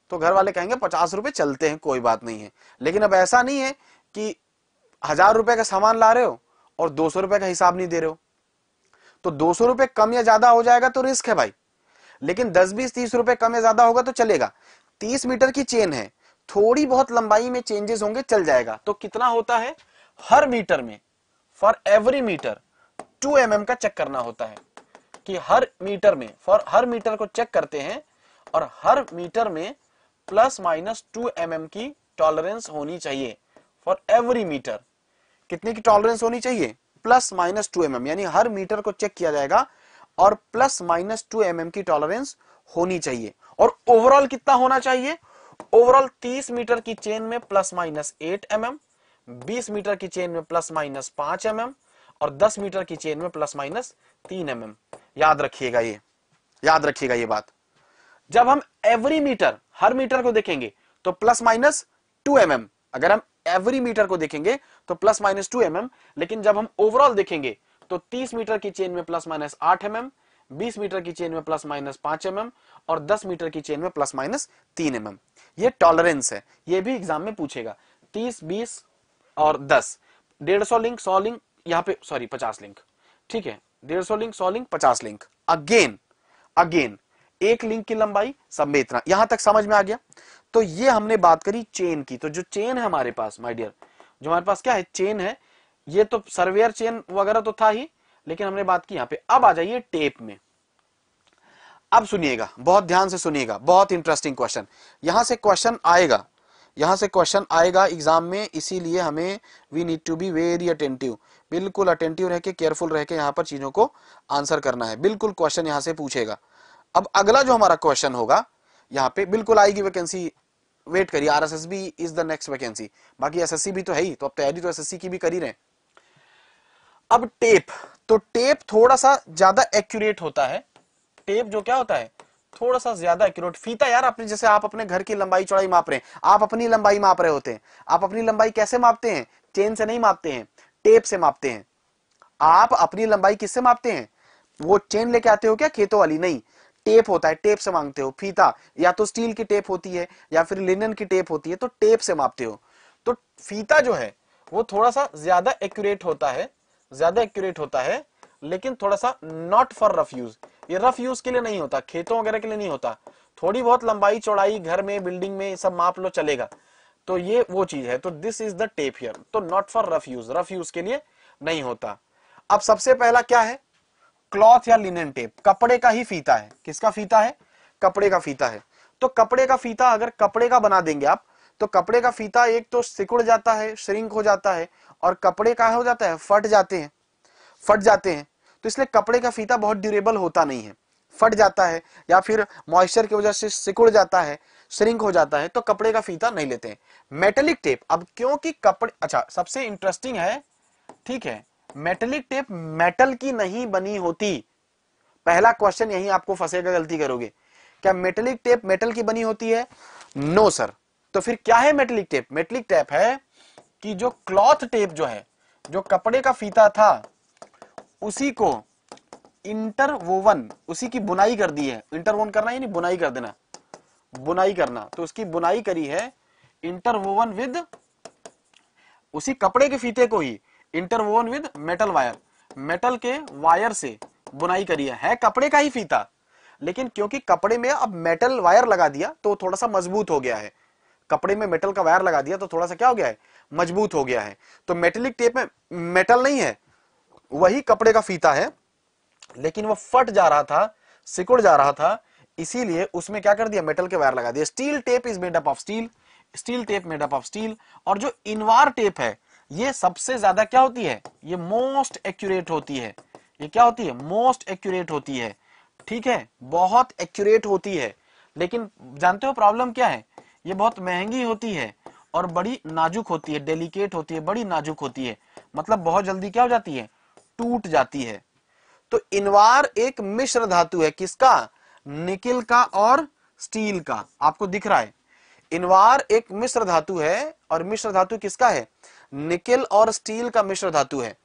तो घर वाले कहेंगे पचास रुपए चलते हैं, कोई बात नहीं है। लेकिन अब ऐसा नहीं है कि हजार रुपए का सामान ला रहे हो और दो सौ रुपए का हिसाब नहीं दे रहे हो, तो दो सौ रुपए कम या ज्यादा हो जाएगा तो रिस्क है भाई। लेकिन दस बीस तीस रुपए कम या ज्यादा होगा तो चलेगा। तीस मीटर की चेन है, थोड़ी बहुत लंबाई में चेंजेस होंगे, चल जाएगा। तो कितना होता है हर मीटर में, for every metre two M M का चेक करना होता है, कि हर मीटर में, फॉर हर मीटर को चेक करते हैं और हर मीटर में plus minus two M M की टॉलरेंस होनी चाहिए। फॉर एवरी मीटर कितने की टॉलरेंस होनी चाहिए, plus minus two M M, यानी हर मीटर को चेक किया जाएगा और plus minus two M M की टॉलरेंस होनी चाहिए। और ओवरऑल कितना होना चाहिए, ओवरऑल तीस मीटर की चेन में plus minus eight M M, बीस मीटर की चेन में प्लस माइनस पांच एम एम और दस मीटर की चेन में प्लस माइनस तीन एम एम। याद रखिएगा ये, याद रखिएगा ये बात। जब हम एवरी मीटर, हर मीटर को देखेंगे तो plus minus two M M, अगर हम एवरी मीटर को देखेंगे तो plus minus two M M. लेकिन जब हम ओवरऑल देखेंगे तो तीस मीटर की चेन में प्लस माइनस आठ एम एम, बीस मीटर की चेन में प्लस माइनस पांच एम एम और दस मीटर की चेन में प्लस माइनस तीन एम एम। ये टॉलरेंस है, ये भी एग्जाम में पूछेगा। तीस, बीस और दस, डेढ़ सौ लिंक, सौ लिंक, यहाँ पे सॉरी पचास लिंक, ठीक है, डेढ़ सौ लिंक, सौ लिंक, पचास लिंक। अगेन अगेन एक लिंक की लंबाई, सब में इतना। यहां तक समझ में आ गया। तो ये हमने बात करी चेन की। तो जो चेन है हमारे पास माय डियर, जो हमारे पास क्या है, चेन है, ये तो सर्वेयर चेन वगैरह तो था ही, लेकिन हमने बात की यहाँ पे। अब आ जाइए टेप में। अब सुनिएगा, बहुत ध्यान से सुनिएगा, बहुत इंटरेस्टिंग क्वेश्चन, यहां से क्वेश्चन आएगा, यहाँ से क्वेश्चन आएगा एग्जाम में, इसीलिए हमें we need to be very attentive, बिल्कुल अटेंटिव रह के, केयरफुल रह के यहाँ पर चीजों को आंसर करना है। बिल्कुल क्वेश्चन यहाँ से पूछेगा। अब अगला जो हमारा क्वेश्चन होगा यहाँ पे, बिल्कुल आएगी वैकेंसी, वेट करिए, R S S B is the next vacancy, बाकी एस एस सी भी तो है ही, तो अब तैयारी तो एस एस सी की भी कर ही रहे। अब टेप, तो टेप थोड़ा सा ज्यादा एक्यूरेट होता है। टेप जो क्या होता है, थोड़ा सा ज्यादा एक्यूरेट। फीता यार आपने, जैसे आप अपने घर की लंबाई चौड़ाई माप रहे हैं, आप अपनी लंबाई माप रहे होते हैं। आप अपनी लंबाई कैसे मापते हैं? चेन से नहीं मापते हैं, टेप से मापते हैं। आप अपनी लंबाई किससे मापते हैं? वो चेन लेके आते हो क्या खेतों वाली? नहीं, टेप होता है, टेप से मांगते हो। फीता या तो स्टील की टेप होती है या फिर लिनन की टेप होती है, तो टेप से मापते हो। तो फीता जो है वो थोड़ा सा ज्यादा एक्यूरेट होता है, ज्यादा एक्यूरेट होता है, लेकिन थोड़ा सा नॉट फॉर रफ यूज। ये रफ यूज के लिए नहीं होता, खेतों वगैरह के लिए नहीं होता। थोड़ी बहुत लंबाई चौड़ाई घर में बिल्डिंग में सब माप लो, चलेगा। तो ये वो चीज है। तो this is the tape here, तो not for rough use, rough use के लिए नहीं होता। अब सबसे पहला क्या है? क्लॉथ या लिनन टेप, कपड़े का ही फीता है। किसका फीता है? कपड़े का फीता है। तो कपड़े का फीता अगर कपड़े का बना देंगे आप, तो कपड़े का फीता एक तो सिकुड़ जाता है, श्रिंक हो जाता है, और कपड़े का हो जाता है फट जाते हैं, फट जाते हैं। तो इसलिए कपड़े का फीता बहुत ड्यूरेबल होता नहीं है, फट जाता है या फिर मॉइस्चर की वजह से सिकुड़ जाता है, श्रिंक हो जाता है, तो कपड़े का फीता नहीं लेते हैं। मेटेलिक टेप, अब क्योंकि कपड़े, अच्छा सबसे इंटरेस्टिंग है, ठीक है, मेटेलिक टेप मेटल की नहीं बनी होती। पहला क्वेश्चन यही आपको फंसेगा, गलती करोगे। क्या मेटेलिक टेप मेटल की बनी होती है? No sir. तो फिर क्या है मेटेलिक टेप? मेटेलिक टेप है कि जो क्लॉथ टेप जो है, जो कपड़े का फीता था, उसी को इंटरवोवन, उसी की बुनाई कर दी है। इंटरवोवन करना यानी बुनाई कर देना, बुनाई करना। तो उसकी बुनाई करी है इंटरवोवन विद, उसी कपड़े के फीते को ही interwoven with metal wire, metal के वायर से बुनाई करी है। है कपड़े का ही फीता, लेकिन क्योंकि कपड़े में अब मेटल वायर लगा दिया तो थोड़ा सा मजबूत हो गया है। कपड़े में मेटल का वायर लगा दिया तो थोड़ा सा क्या हो गया है? मजबूत हो गया है। तो मेटेलिक टेप में मेटल नहीं है, वही कपड़े का फीता है, लेकिन वो फट जा रहा था, सिकुड़ जा रहा था, इसीलिए उसमें क्या कर दिया? मेटल के वायर लगा दिया। Steel tape is made up of steel, steel tape made up of steel. और जो इनवार टेप है, ये सबसे ज्यादा क्या होती है? ये मोस्ट एक्यूरेट होती है। ये क्या होती है? मोस्ट एक्यूरेट होती है, ठीक है, बहुत एक्यूरेट होती है। लेकिन जानते हो प्रॉब्लम क्या है? ये बहुत महंगी होती है और बड़ी नाजुक होती है, डेलिकेट होती है, बड़ी नाजुक होती है, मतलब बहुत जल्दी क्या हो जाती है? टूट जाती है। तो इनवार एक मिश्र धातु है, किसका? निकिल का और स्टील का। आपको दिख रहा है, इनवार एक मिश्र धातु है, और मिश्र धातु किसका है? निकिल और स्टील का मिश्र धातु है।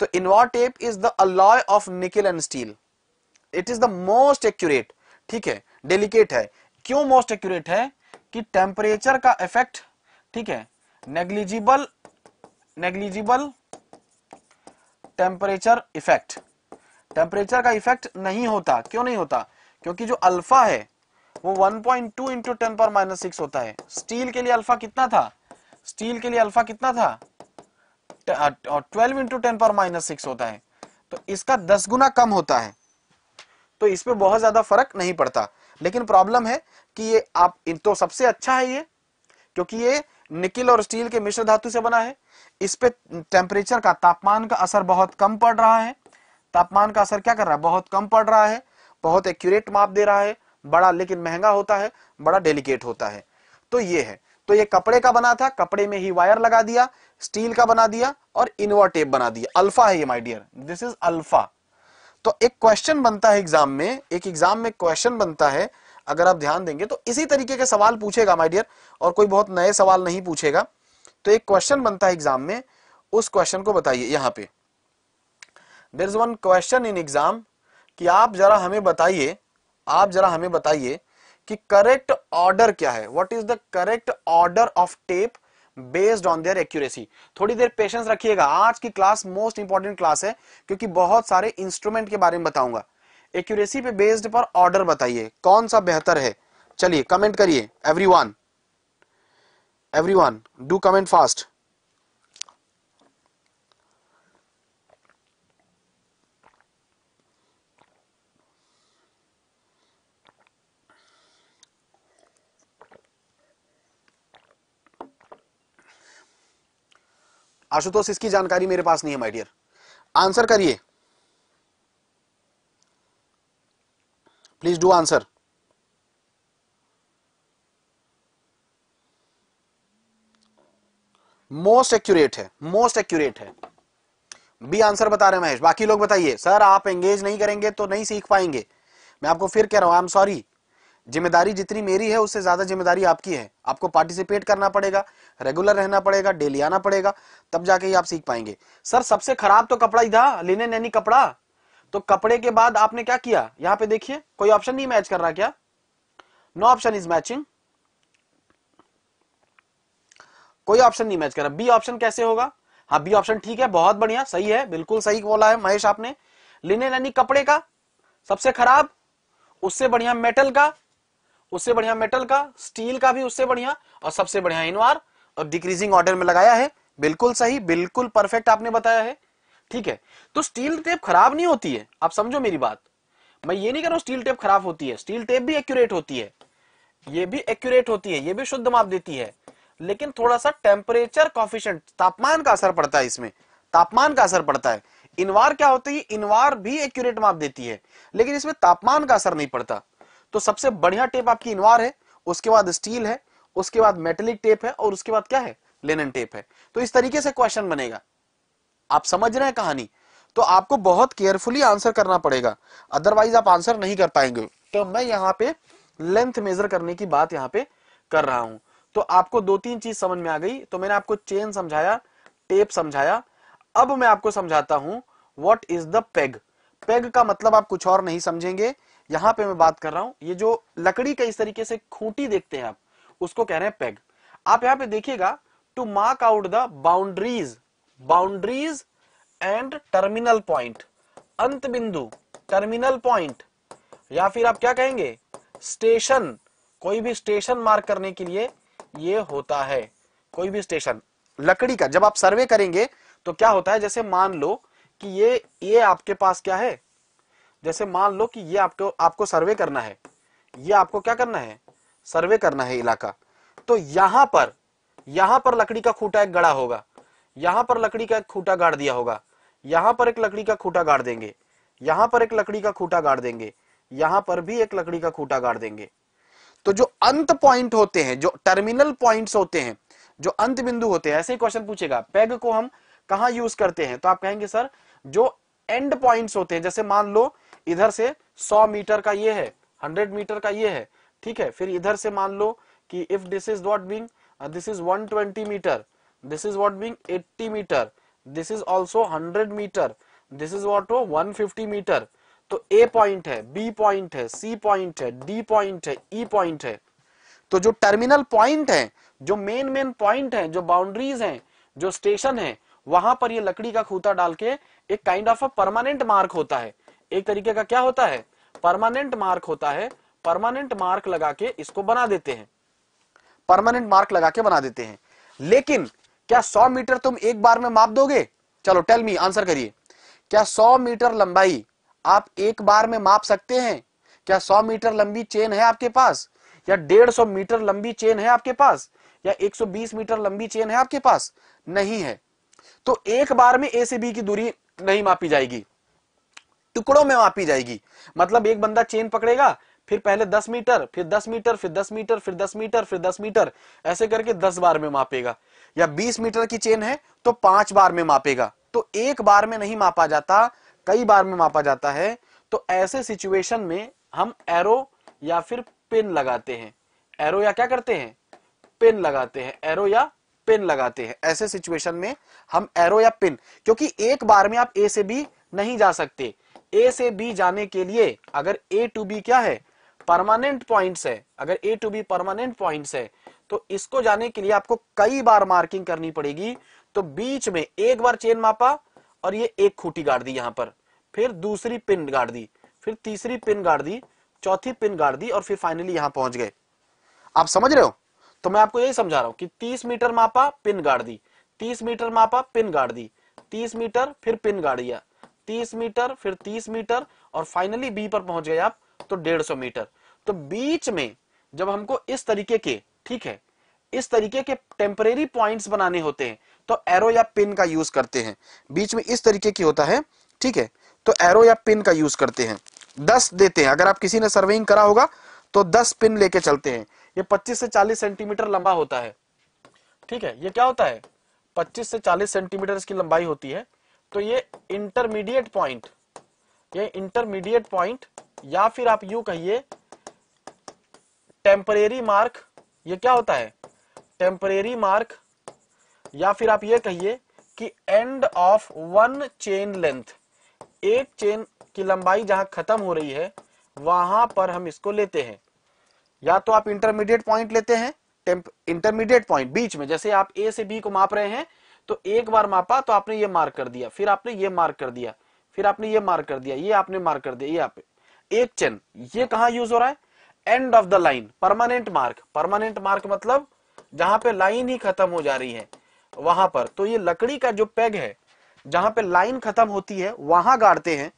तो invar tape is the alloy of nickel and steel, it is the most accurate, ठीक है, डेलिकेट है। क्यों मोस्ट एक्यूरेट है? कि टेम्परेचर का इफेक्ट, ठीक है, negligible, negligible temperature effect, temperature का इफेक्ट नहीं होता। क्यों नहीं होता? क्योंकि जो अल्फा है वो one point two into ten पर माइनस सिक्स होता है। स्टील के लिए अल्फा कितना था? स्टील के लिए अल्फा कितना था? ट्वेल्व इंटू टेन पर माइनस सिक्स होता है। तो इसका दस गुना कम होता है, तो इसमें बहुत ज्यादा फर्क नहीं पड़ता। लेकिन प्रॉब्लम है कि ये आप इन, तो सबसे अच्छा है ये, क्योंकि ये निकिल और स्टील के मिश्र धातु से बना है। इस पे टेम्परेचर का, तापमान का असर बहुत कम पड़ रहा है। तापमान का असर क्या कर रहा है? बहुत कम पड़ रहा है, बहुत एक्यूरेट माप दे रहा है, बड़ा लेकिन महंगा होता है, बड़ा डेलिकेट होता है। तो ये है, तो ये कपड़े का बना था, कपड़े में ही वायर लगा दिया, स्टील का बना दिया, और इनवार टेप बना दिया। अल्फा है ये my dear, this is alpha. तो एक क्वेश्चन बनता है एग्जाम में, एक एग्जाम में क्वेश्चन बनता है, अगर आप ध्यान देंगे तो इसी तरीके के सवाल पूछेगा माय डियर, और कोई बहुत नए सवाल नहीं पूछेगा। तो एक क्वेश्चन बनता है एग्जाम में, उस क्वेश्चन को बताइए। यहाँ पे there is one question in exam कि आप जरा हमें बताइए, आप जरा हमें बताइए कि करेक्ट ऑर्डर क्या है? What is the correct order of tape based on their accuracy. थोड़ी देर पेशेंस रखिएगा, आज की क्लास मोस्ट इंपॉर्टेंट क्लास है, क्योंकि बहुत सारे इंस्ट्रूमेंट के बारे में बताऊंगा। एक्यूरेसी पे बेस्ड पर ऑर्डर बताइए, कौन सा बेहतर है? चलिए कमेंट करिए everyone, everyone do comment fast. Ashutosh, इसकी जानकारी मेरे पास नहीं है माय डियर। आंसर करिए, please do answer. Most accurate है, मोस्ट एक्यूरेट है, बी आंसर बता रहे हैं महेश। बाकी लोग बताइए, सर आप एंगेज नहीं करेंगे तो नहीं सीख पाएंगे। मैं आपको फिर कह रहा हूं, आई एम सॉरी, जिम्मेदारी जितनी मेरी है उससे ज्यादा जिम्मेदारी आपकी है। आपको पार्टिसिपेट करना पड़ेगा, रेगुलर रहना पड़ेगा, डेली आना पड़ेगा, तब जाके ही आप सीख पाएंगे। सर सबसे खराब तो कपड़ा ही था, लिनन यानी कपड़ा। तो कपड़े के बाद आपने क्या किया, यहां पे देखिए कोई ऑप्शन नहीं मैच कर रहा क्या? नो ऑप्शन इज मैचिंग, कोई ऑप्शन नहीं मैच कर रहा। बी ऑप्शन कैसे होगा? हाँ बी ऑप्शन ठीक है, बहुत बढ़िया, सही है, बिल्कुल सही बोला है महेश आपने। लिनन यानी कपड़े का, सबसे खराब, उससे बढ़िया मेटल का, उससे बढ़िया मेटल का, स्टील का भी उससे बढ़िया, और सबसे बढ़िया इनवार, और डिक्रीजिंग ऑर्डर में लगाया है, बिल्कुल सही, बिल्कुल परफेक्ट आपने बताया है। ठीक है, तो स्टील टेप खराब नहीं होती है, आप समझो मेरी बात। मैं ये नहीं कह रहा हूं स्टील टेप खराब होती है, स्टील टेप भी एक्यूरेट होती है, ये भी एक्यूरेट होती है, ये भी शुद्ध माप देती है, लेकिन थोड़ा सा टेम्परेचर कॉफिशिएंट, तापमान का असर पड़ता है इसमें, तापमान का असर पड़ता है। इनवार क्या होती है? इनवार भी एक्यूरेट माप देती है, लेकिन इसमें तापमान का असर नहीं पड़ता। तो सबसे बढ़िया टेप आपकी इनवार है, उसके बाद स्टील है, उसके बाद मेटेलिक टेप है, और उसके बाद क्या है? लिनन टेप है। तो इस तरीके से क्वेश्चन बनेगा, आप समझ रहे हैं कहानी? तो आपको बहुत केयरफुली आंसर करना पड़ेगा, अदरवाइज आप आंसर नहीं कर पाएंगे। तो मैं यहाँ पे लेंथ मेजर करने की बात यहाँ पे कर रहा हूं। तो आपको दो तीन चीज समझ में आ गई। तो मैंने आपको चेन समझाया, टेप समझाया, अब मैं आपको समझाता हूं what is the peg. Peg का मतलब आप कुछ और नहीं समझेंगे। यहां पे मैं बात कर रहा हूं, ये जो लकड़ी का इस तरीके से खूंटी देखते हैं आप, उसको कह रहे हैं पेग। आप यहां पे देखिएगा, to mark out the boundaries, boundaries and terminal point, अंत बिंदु, टर्मिनल पॉइंट, या फिर आप क्या कहेंगे, स्टेशन। कोई भी स्टेशन मार्क करने के लिए ये होता है, कोई भी स्टेशन लकड़ी का। जब आप सर्वे करेंगे तो क्या होता है, जैसे मान लो कि ये ये आपके पास क्या है, जैसे मान लो कि ये आपको आपको सर्वे करना है, ये आपको क्या करना है, सर्वे करना है इलाका। तो यहां पर यहां पर लकड़ी का खूंटा एक गड़ा होगा, यहां पर लकड़ी का एक खूंटा गाड़ दिया होगा, यहां पर एक लकड़ी का खूंटा गाड़ देंगे, यहां पर एक लकड़ी का खूंटा गाड़ देंगे, यहां पर भी एक लकड़ी का खूंटा गाड़ देंगे। तो जो अंत पॉइंट होते हैं, जो टर्मिनल पॉइंट्स होते हैं, जो अंत बिंदु होते हैं, ऐसे ही क्वेश्चन पूछेगा पेग को हम कहां यूज करते हैं। तो आप कहेंगे सर जो एंड पॉइंट्स होते हैं, जैसे मान लो इधर से सौ मीटर का ये है, हंड्रेड मीटर का ये है, ठीक है। फिर इधर से मान लो कि if this is what being, this is one twenty metre, this is what being eighty metre, this is also hundred metre, this is what one fifty metre. तो ए पॉइंट है, बी पॉइंट है, C point है, D point है, E point है। तो जो terminal point है, जो मेन मेन पॉइंट है, जो बाउंड्रीज है, जो स्टेशन है, वहां पर ये लकड़ी का खूंटा डाल के एक kind of a permanent mark होता है, एक तरीके का क्या होता है, परमानेंट मार्क होता है। परमानेंट मार्क लगा के इसको बना देते हैं, परमानेंट मार्क लगा के बना देते हैं। लेकिन क्या सौ मीटर तुम एक बार में माप दोगे? चलो टेल मी, आंसर करिए, क्या सौ मीटर लंबाई आप एक बार में माप सकते हैं? क्या सौ मीटर लंबी चेन है आपके पास, या डेढ़ सौ मीटर लंबी चेन है आपके पास, या एक सौ बीस मीटर लंबी चेन है आपके पास? नहीं है। तो एक बार में ए से बी की दूरी नहीं मापी जाएगी, टुकड़ों में मापी जाएगी। मतलब एक बंदा चेन पकड़ेगा, फिर पहले दस मीटर, फिर दस मीटर, फिर दस मीटर, फिर दस मीटर, फिर दस मीटर, ऐसे करके दस बार में मापेगा। या बीस मीटर की चेन है तो पांच बार में मापेगा। तो एक बार में नहीं मापा जाता, कई बार में मापा जाता है। तो ऐसे सिचुएशन में हम एरो या फिर पिन लगाते हैं, एरो या क्या करते हैं, पिन लगाते हैं, एरो या पिन लगाते हैं। ऐसे सिचुएशन में हम एरो या पिन, क्योंकि एक बार में आप ए से बी नहीं जा सकते। ए से बी जाने के लिए अगर ए टू बी क्या है, परमानेंट पॉइंट्स है, अगर A to B permanent points है, तो इसको जाने के लिए आपको कई बार मार्किंग करनी पड़ेगी। तो बीच में एक बार चेन मापा और ये एक खूंटी गाड़ दी यहां पर, फिर दूसरी पिन गाड़ दी, फिर तीसरी पिन गाड़ दी, चौथी पिन गाड़ दी, और फिर फाइनली यहां पहुंच गए। आप समझ रहे हो? तो मैं आपको यही समझा रहा हूं कि तीस मीटर मापा, पिन गाड़ दी, तीस मीटर मापा, पिन गाड़ दी, तीस मीटर, फिर पिन गाड़ दिया, तीस मीटर, फिर तीस मीटर, और फाइनली बी पर पहुंच गए आप, तो डेढ़ सौ मीटर। तो बीच में जब हमको इस तरीके के, ठीक है, इस तरीके के टेम्परेरी पॉइंट्स बनाने होते हैं, तो एरो या पिन का यूज करते हैं। बीच में इस तरीके की होता है, ठीक है, तो एरो या पिन का यूज करते हैं। दस देते हैं, अगर आप किसी ने सर्वेइंग करा होगा तो दस पिन लेके चलते हैं। ये पच्चीस से चालीस सेंटीमीटर लंबा होता है, ठीक है। ये क्या होता है, पच्चीस से चालीस सेंटीमीटर इसकी लंबाई होती है। तो ये इंटरमीडिएट पॉइंट, ये इंटरमीडिएट पॉइंट या फिर आप यूं कहिए टेम्परेरी मार्क, ये क्या होता है, टेम्परेरी मार्क, या फिर आप ये कहिए कि end of one chain length, एक चेन की लंबाई जहां खत्म हो रही है वहां पर हम इसको लेते हैं। या तो आप इंटरमीडिएट पॉइंट लेते हैं, इंटरमीडिएट पॉइंट बीच में, जैसे आप ए से बी को माप रहे हैं तो एक बार मापा तो आपने ये मार्क कर दिया, फिर आपने ये मार्क कर दिया, फिर आपने ये मार्क कर दिया, ये आपने मार्क कर दिया, ये आप एक चेन। ये कहां यूज हो रहा है, end of the line, permanent mark. Permanent mark मतलब जहां पे लाइन ही खत्म हो जा रही है वहां पर। तो ये लकड़ी का जो पेग है जहां पे लाइन खत्म होती है वहां गाड़ते हैं।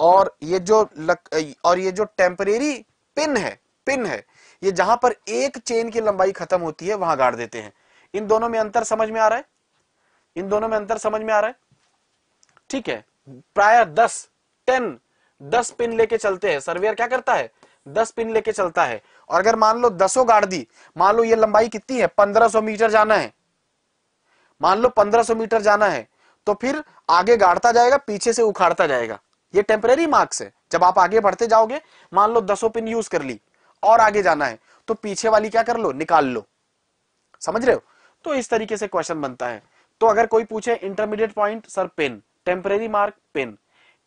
और ये जो लक, और ये जो टेम्परेरी पिन है, पिन है ये जहां पर एक चेन की लंबाई खत्म होती है वहां गाड़ देते हैं। इन दोनों में अंतर समझ में आ रहा है, इन दोनों में अंतर समझ में आ रहा है, ठीक है। प्राय दस टेन दस पिन लेके चलते हैं। सर्वेयर क्या करता है, दस पिन लेके चलता है। और अगर मान लो दसों गाड़ दी, मान लो ये लंबाई कितनी है, पंद्रह सौ मीटर जाना है, मान लो पंद्रह सौ मीटर जाना है, तो फिर आगे गाड़ता जाएगा, पीछे से उखाड़ता जाएगा। ये टेम्परेरी मार्क्स है। जब आप आगे बढ़ते जाओगे, मान लो दसों पिन यूज कर ली और आगे जाना है, तो पीछे वाली क्या कर लो, निकाल लो, समझ रहे हो। तो इस तरीके से क्वेश्चन बनता है। तो अगर कोई पूछे intermediate point sir pin, temporary mark pin,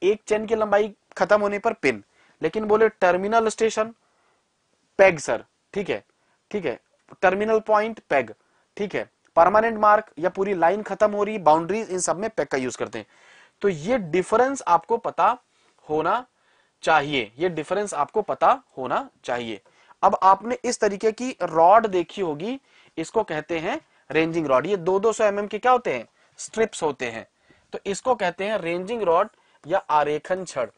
एक चेन की लंबाई खत्म होने पर पिन, लेकिन बोले टर्मिनल स्टेशन पेग सर, ठीक है, ठीक है, टर्मिनल पॉइंट पेग, ठीक है, परमानेंट मार्क या पूरी लाइन खत्म हो रही, बाउंड्रीज, इन सब में पेग का यूज करते हैं। तो ये डिफरेंस आपको पता होना चाहिए, ये डिफरेंस आपको पता होना चाहिए। अब आपने इस तरीके की रॉड देखी होगी, इसको कहते हैं रेंजिंग रॉड। ये दो दो सौ एमएम के क्या होते हैं, स्ट्रिप्स होते हैं, तो इसको कहते हैं रेंजिंग रॉड या आरेखन छड़।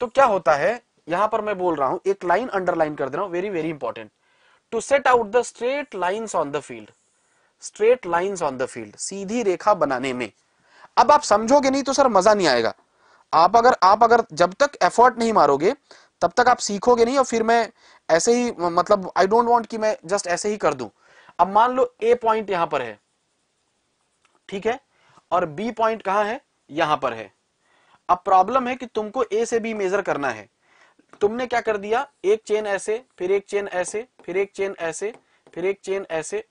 तो क्या होता है, यहां पर मैं बोल रहा हूं, एक लाइन अंडरलाइन कर दे रहा हूं, very very important, to set out the straight lines on the field, straight lines on the field, सीधी रेखा बनाने में। अब आप समझोगे नहीं तो सर मजा नहीं आएगा। आप अगर आप अगर जब तक एफर्ट नहीं मारोगे तब तक आप सीखोगे नहीं। और फिर मैं ऐसे ही, मतलब आई डोंट वांट कि मैं जस्ट ऐसे ही कर दूं। अब मान लो ए पॉइंट यहां पर है, ठीक है, और बी पॉइंट कहां है, यहां पर है। अब प्रॉब्लम है कि तुमको ए से बी मेजर करना है। तुमने क्या कर दिया, एक चेन ऐसे, फिर एक चेन ऐसे, फिर एक चेन ऐसे, फिर एक चेन ऐसे,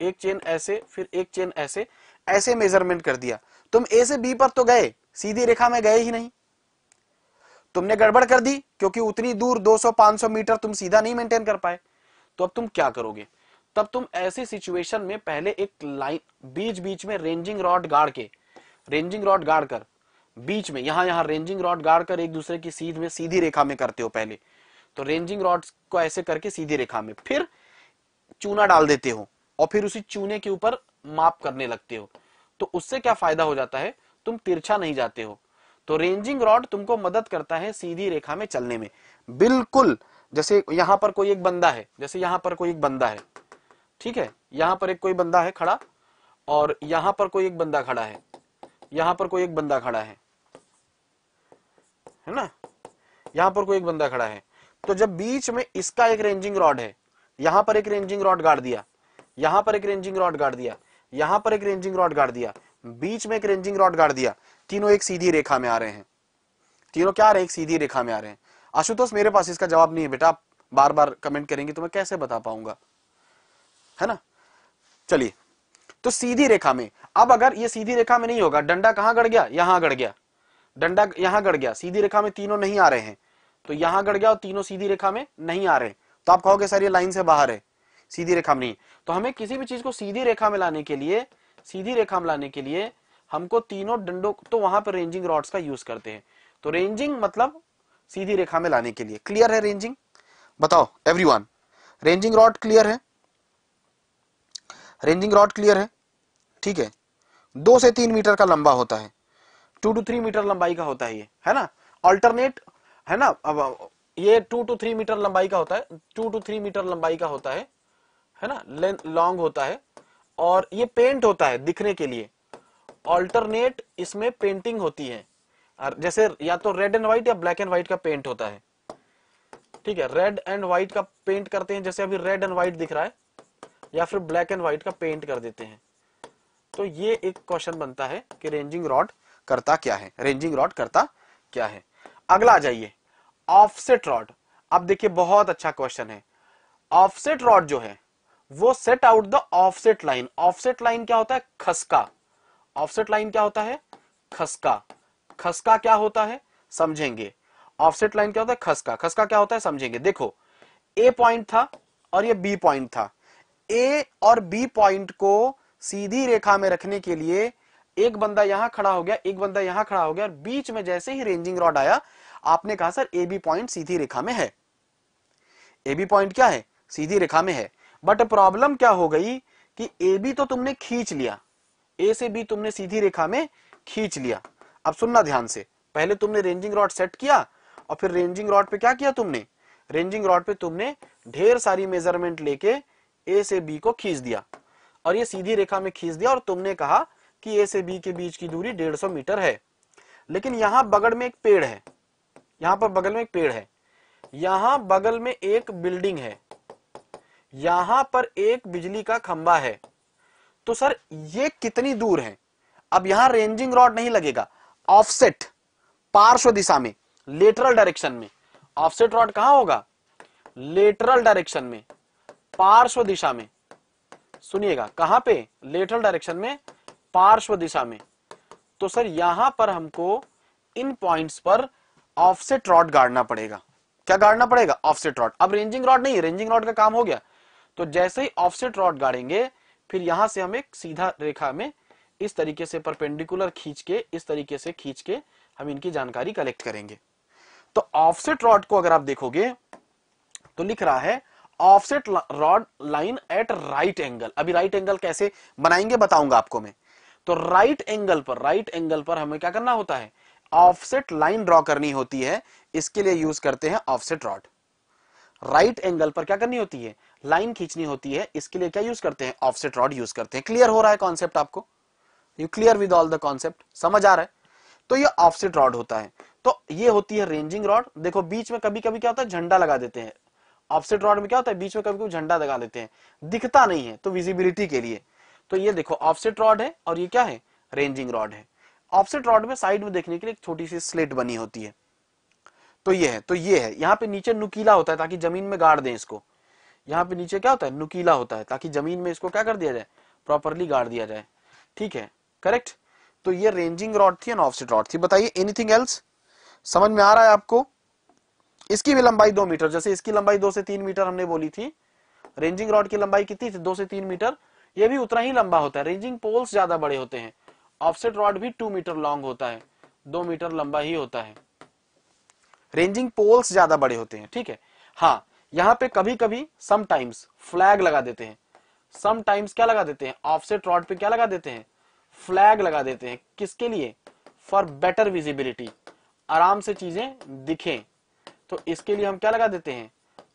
एक चेन ऐसे, फिर एक चेन ऐसे, ऐसे मेजरमेंट कर दिया। तुम ए से बी पर तो गए, सीधी रेखा में गए ही नहीं। तुमने गड़बड़ कर दी, क्योंकि उतनी दूर दो सौ पाँच सौ मीटर तुम सीधा नहीं मेंटेन कर पाए। तो अब तुम क्या करोगे, तब तुम ऐसी सिचुएशन में पहले एक लाइन बीच बीच में रेंजिंग रॉड गाड़ के, रेंजिंग रॉड गाड़ कर बीच में, यहां यहां रेंजिंग रॉड गाड़ कर एक दूसरे की सीध में, सीधी रेखा में करते हो पहले। तो रेंजिंग रॉड को ऐसे करके सीधी रेखा में, फिर चूना डाल देते हो और फिर उसी चूने के ऊपर माप करने लगते हो। तो उससे क्या फायदा हो जाता है, तुम तिरछा नहीं जाते हो। तो रेंजिंग रॉड तुमको मदद करता है सीधी रेखा में चलने में। बिल्कुल जैसे यहां पर कोई एक बंदा है, जैसे यहां पर कोई एक बंदा है, ठीक है, यहां पर एक कोई बंदा है खड़ा, और यहां पर कोई एक बंदा खड़ा है, यहां पर कोई एक बंदा खड़ा है, है ना, यहां पर कोई एक बंदा खड़ा है। तो जब बीच में इसका एक रेंजिंग रॉड है, यहां पर एक रेंजिंग रॉड गाड़ दिया, यहां पर एक रेंजिंग रॉड गाड़ दिया, यहां पर एक रेंजिंग रॉड गाड़ दिया, बीच में एक रेंजिंग रॉड गाड़ दिया, तीनों एक सीधी रेखा में आ रहे हैं। तीनों क्या आ रहे हैं, एक सीधी रेखा में आ रहे हैं। आशुतोष मेरे पास इसका जवाब नहीं है बेटा, आप बार बार कमेंट करेंगे तो मैं कैसे बता पाऊंगा, है ना। चलिए, तो सीधी रेखा में। अब अगर ये सीधी रेखा में नहीं होगा, डंडा कहां गड़ गया, यहां गड़ गया, डंडा यहां गड़ गया, सीधी रेखा में तीनों नहीं आ रहे हैं, तो यहां गड़ गया और तीनों सीधी रेखा में नहीं आ रहे, तो आप कहोगे सर ये लाइन से बाहर है, सीधी रेखा में नहीं। तो हमें किसी भी चीज को सीधी रेखा में लाने के लिए, सीधी रेखा में लाने के लिए हमको तीनों डंडों, तो वहां पर रेंजिंग रॉड्स का यूज करते हैं। तो रेंजिंग मतलब सीधी रेखा में लाने के लिए। क्लियर है रेंजिंग, बताओ एवरीवन, रेंजिंग रॉड क्लियर है, रेंजिंग रॉड क्लियर है, ठीक है। दो से तीन मीटर का लंबा होता है, टू टू थ्री मीटर लंबाई का होता है ये, है ना, ऑल्टरनेट, है ना। अब ये टू टू थ्री मीटर लंबाई का होता है, टू टू थ्री मीटर लंबाई का होता है, है ना, लेंथ लॉन्ग होता है। और ये पेंट होता है दिखने के लिए, ऑल्टरनेट इसमें पेंटिंग होती है, जैसे या तो रेड एंड व्हाइट या ब्लैक एंड व्हाइट का पेंट होता है। ठीक है, रेड एंड व्हाइट का पेंट करते हैं, जैसे अभी रेड एंड व्हाइट दिख रहा है, या फिर ब्लैक एंड व्हाइट का पेंट कर देते हैं। तो ये एक क्वेश्चन बनता है कि रेंजिंग रॉड करता क्या है, रेंजिंग रॉड करता क्या है। अगला आ जाइए ऑफसेट रॉड। अब देखिए बहुत अच्छा क्वेश्चन है। ऑफसेट रॉड जो है वो set out the offset line. Offset line क्या होता है? खसका। ऑफसेट लाइन क्या होता है? खसका। खसका क्या होता है समझेंगे। ऑफसेट लाइन क्या होता है? खसका। खसका क्या होता है समझेंगे। देखो ए पॉइंट था और ये बी पॉइंट था। ए और बी पॉइंट को सीधी रेखा में रखने के लिए एक बंदा यहां खड़ा हो गया, एक बंदा यहां खड़ा हो गया, और बीच में जैसे ही रेंजिंग रॉड आया आपने कहा सर ए बी पॉइंट सीधी रेखा में है। ए बी पॉइंट क्या है? सीधी रेखा में है। बट प्रॉब्लम क्या हो गई कि ए बी तो तुमने खींच लिया, ए से बी तुमने सीधी रेखा में खींच लिया। अब सुनना ध्यान से, पहले तुमने रेंजिंग रॉड सेट किया और फिर रेंजिंग रॉड पे क्या किया तुमने? रेंजिंग रॉड पे तुमने ढेर सारी मेजरमेंट लेके ए से बी को खींच दिया और ये सीधी रेखा में खींच दिया, और तुमने कहा कि ए से बी के बीच की दूरी डेढ़ सौ मीटर है। लेकिन यहां बगल में एक पेड़ है, यहां पर बगल में एक पेड़ है, यहां बगल में एक बिल्डिंग है, यहां पर एक बिजली का खंबा है, तो सर ये कितनी दूर है? अब यहां रेंजिंग रॉड नहीं लगेगा, ऑफसेट पार्श्व दिशा में, लेटरल डायरेक्शन में। ऑफसेट रॉड कहां होगा? लेटरल डायरेक्शन में, पार्श्व दिशा में। सुनिएगा, कहां पे? लेटरल डायरेक्शन में, पार्श्व दिशा में। तो सर यहां पर हमको इन पॉइंट्स पर ऑफसेट रॉड गाड़ना पड़ेगा। क्या गाड़ना पड़ेगा? Offset rod. अब रेंजिंग रॉड नहीं, रेंजिंग रॉड का काम हो गया। तो जैसे ही ऑफसेट रॉड गाड़ेंगे फिर यहां से हम एक सीधा रेखा में इस तरीके से परपेंडिकुलर खींच के, इस तरीके से खींच के हम इनकी जानकारी कलेक्ट करेंगे। तो ऑफसेट रॉड को अगर आप देखोगे तो लिख रहा है offset rod line at right angle. अभी राइट एंगल कैसे बनाएंगे बताऊंगा आपको मैं। तो राइट एंगल पर, राइट एंगल पर हमें क्या करना होता है? ऑफसेट लाइन ड्रॉ करनी होती है। इसके लिए यूज करते हैं ऑफसेट रॉड। राइट एंगल पर क्या करनी होती है? लाइन खींचनी होती है। इसके लिए क्या यूज करते हैं? ऑफसेट रॉड यूज करते हैं। क्लियर हो रहा है कॉन्सेप्ट आपको? You clear with all the concept? समझ आ रहा है? तो ये ऑफसेट रॉड होता है। तो ये होती है रेंजिंग रॉड। देखो बीच में कभी कभी क्या होता है? झंडा लगा देते हैं। ऑफसेट रॉड में क्या होता है? बीच में कभी कभी झंडा लगा देते हैं, दिखता नहीं है तो विजिबिलिटी के लिए। तो ये देखो ऑफसेट रॉड है और ये क्या है? रेंजिंग रॉड है। ऑफसेट रॉड में साइड में देखने के लिए एक छोटी सी स्लेट बनी होती है। तो ये है, तो ये है। यहाँ पे नीचे नुकीला होता है ताकि जमीन में गाड़ दें इसको। यहाँ पे नीचे क्या होता है? नुकीला होता है ताकि जमीन में इसको क्या कर दिया जाए? प्रॉपरली गाड़ दिया जाए। ठीक है, करेक्ट। तो ये रेंजिंग रॉड थी एंड ऑफसेट रॉड थी। बताइए एनीथिंग एल्स? समझ में आ रहा है आपको? इसकी भी लंबाई दो मीटर, जैसे इसकी लंबाई दो से तीन मीटर हमने बोली थी। रेंजिंग रॉड की लंबाई कितनी थी? दो से तीन मीटर। ये भी उतना ही लंबा होता है। रेंजिंग पोल्स ज्यादा बड़े होते हैं। ऑफसेट रॉड भी टू मीटर लॉन्ग होता है, दो मीटर लंबा ही होता है। रेंजिंग पोल्स ज्यादा बड़े होते हैं। ठीक है, हाँ। यहाँ पे कभी कभी समटाइम्स फ्लैग लगा देते हैं। समटाइम्स क्या लगा देते हैं? ऑफसेट रॉड पे क्या लगा देते हैं? फ्लैग लगा देते हैं। किसके लिए? फॉर बेटर विजिबिलिटी, आराम से चीजें दिखें। तो इसके लिए हम क्या लगा देते हैं?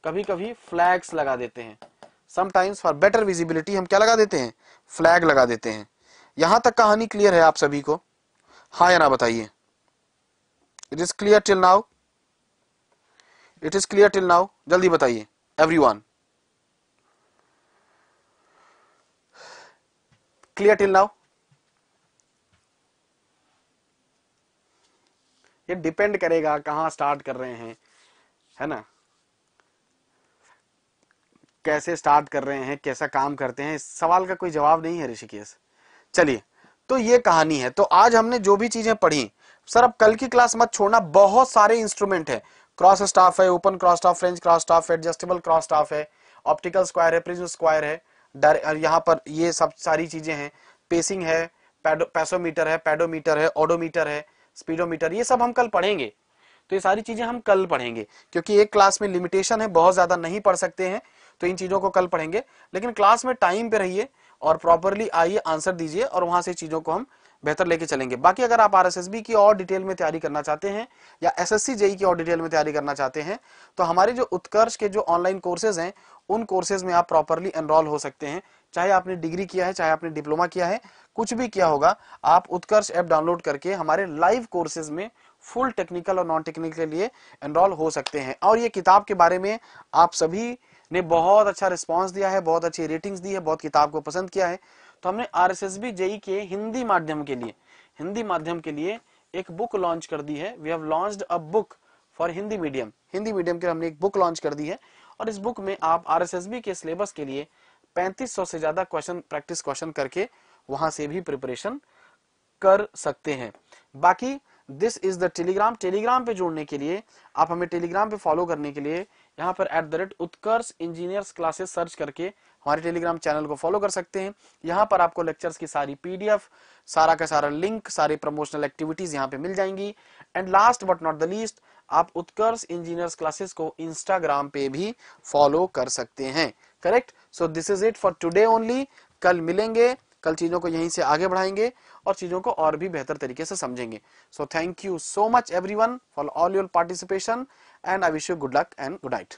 कभी कभी फ्लैग्स लगा देते हैं। समटाइम्स फॉर बेटर विजिबिलिटी हम क्या लगा देते हैं? फ्लैग लगा देते हैं। यहां तक कहानी क्लियर है आप सभी को? हाँ या ना बताइए? It is clear till now? It is clear till now? जल्दी बताइए एवरीवन। Clear till now? ये डिपेंड करेगा कहां स्टार्ट कर रहे हैं, है ना, कैसे स्टार्ट कर रहे हैं, कैसा काम करते हैं। इस सवाल का कोई जवाब नहीं है ऋषिकेश। चलिए, तो ये कहानी है। तो आज हमने जो भी चीजें पढ़ी, सर अब कल की क्लास मत छोड़ना, बहुत सारे इंस्ट्रूमेंट है। क्रॉस स्टाफ है, open cross staff, French cross staff, adjustable cross staff है, ऑप्टिकल स्क्वायर है, प्रिज्म स्क्वायर है, और यहाँ पर ये सब सारी चीजें हैं। पेसिंग है, पैसोमीटर है, पेडोमीटर है, ओडोमीटर है, स्पीडोमीटर, ये सब हम कल पढ़ेंगे। तो ये सारी चीजें हम कल पढ़ेंगे क्योंकि एक क्लास में लिमिटेशन है, बहुत ज्यादा नहीं पढ़ सकते हैं, तो इन चीजों को कल पढ़ेंगे। लेकिन क्लास में टाइम पे रहिए और प्रॉपरली आइए, आंसर दीजिए, और वहां से चीजों को हम बेहतर लेके चलेंगे। बाकी अगर आप आरएसएसबी की और डिटेल में तैयारी करना चाहते हैं या एसएससी जेई की और डिटेल में तैयारी करना चाहते हैं तो हमारे जो उत्कर्ष के जो ऑनलाइन कोर्सेज हैं उन कोर्सेज में आप प्रॉपरली एनरोल हो सकते हैं। चाहे आपने डिग्री किया है, चाहे आपने डिप्लोमा किया है, कुछ भी किया होगा, आप उत्कर्ष ऐप डाउनलोड करके हमारे लाइव कोर्सेज में फुल टेक्निकल और नॉन टेक्निकल के लिए एनरोल हो सकते हैं। और ये किताब के बारे में आप सभी ने बहुत अच्छा रिस्पांस दिया है, बहुत अच्छी रेटिंग्स दी है, बहुत किताब को पसंद किया है। तो हमने आरएसएसबी जेई के हिंदी माध्यम के लिए हिंदी माध्यम के लिए एक बुक लॉन्च कर दी है। We have launched a book for Hindi medium. Hindi medium के हमने एक बुक लॉन्च कर दी है और इस बुक में आप आरएसएसबी के सिलेबस के लिए पैंतीस सौ से ज्यादा क्वेश्चन प्रैक्टिस क्वेश्चन करके वहां से भी प्रिपरेशन कर सकते हैं। बाकी this is the Telegram. Telegram पे जुड़ने के लिए आप हमें टेलीग्राम पे फॉलो करने के लिए यहाँ पर at the rate Utkarsh engineers classes search करके हमारे टेलीग्राम चैनल को फॉलो कर सकते हैं। यहाँ पर आपको लेक्चर्स की सारी पीडीएफ, सारा का सारा लिंक, सारी प्रमोशनल एक्टिविटीज यहाँ पे मिल जाएंगी। And last but not the least, आप उत्कर्ष इंजीनियर्स क्लासेस को इंस्टाग्राम पे भी फॉलो कर सकते हैं। Correct. So this is it for today only. कल मिलेंगे, कल चीजों को यहीं से आगे बढ़ाएंगे और चीजों को और भी बेहतर तरीके से समझेंगे। So thank you so much everyone for all your participation and I wish you good luck and good night.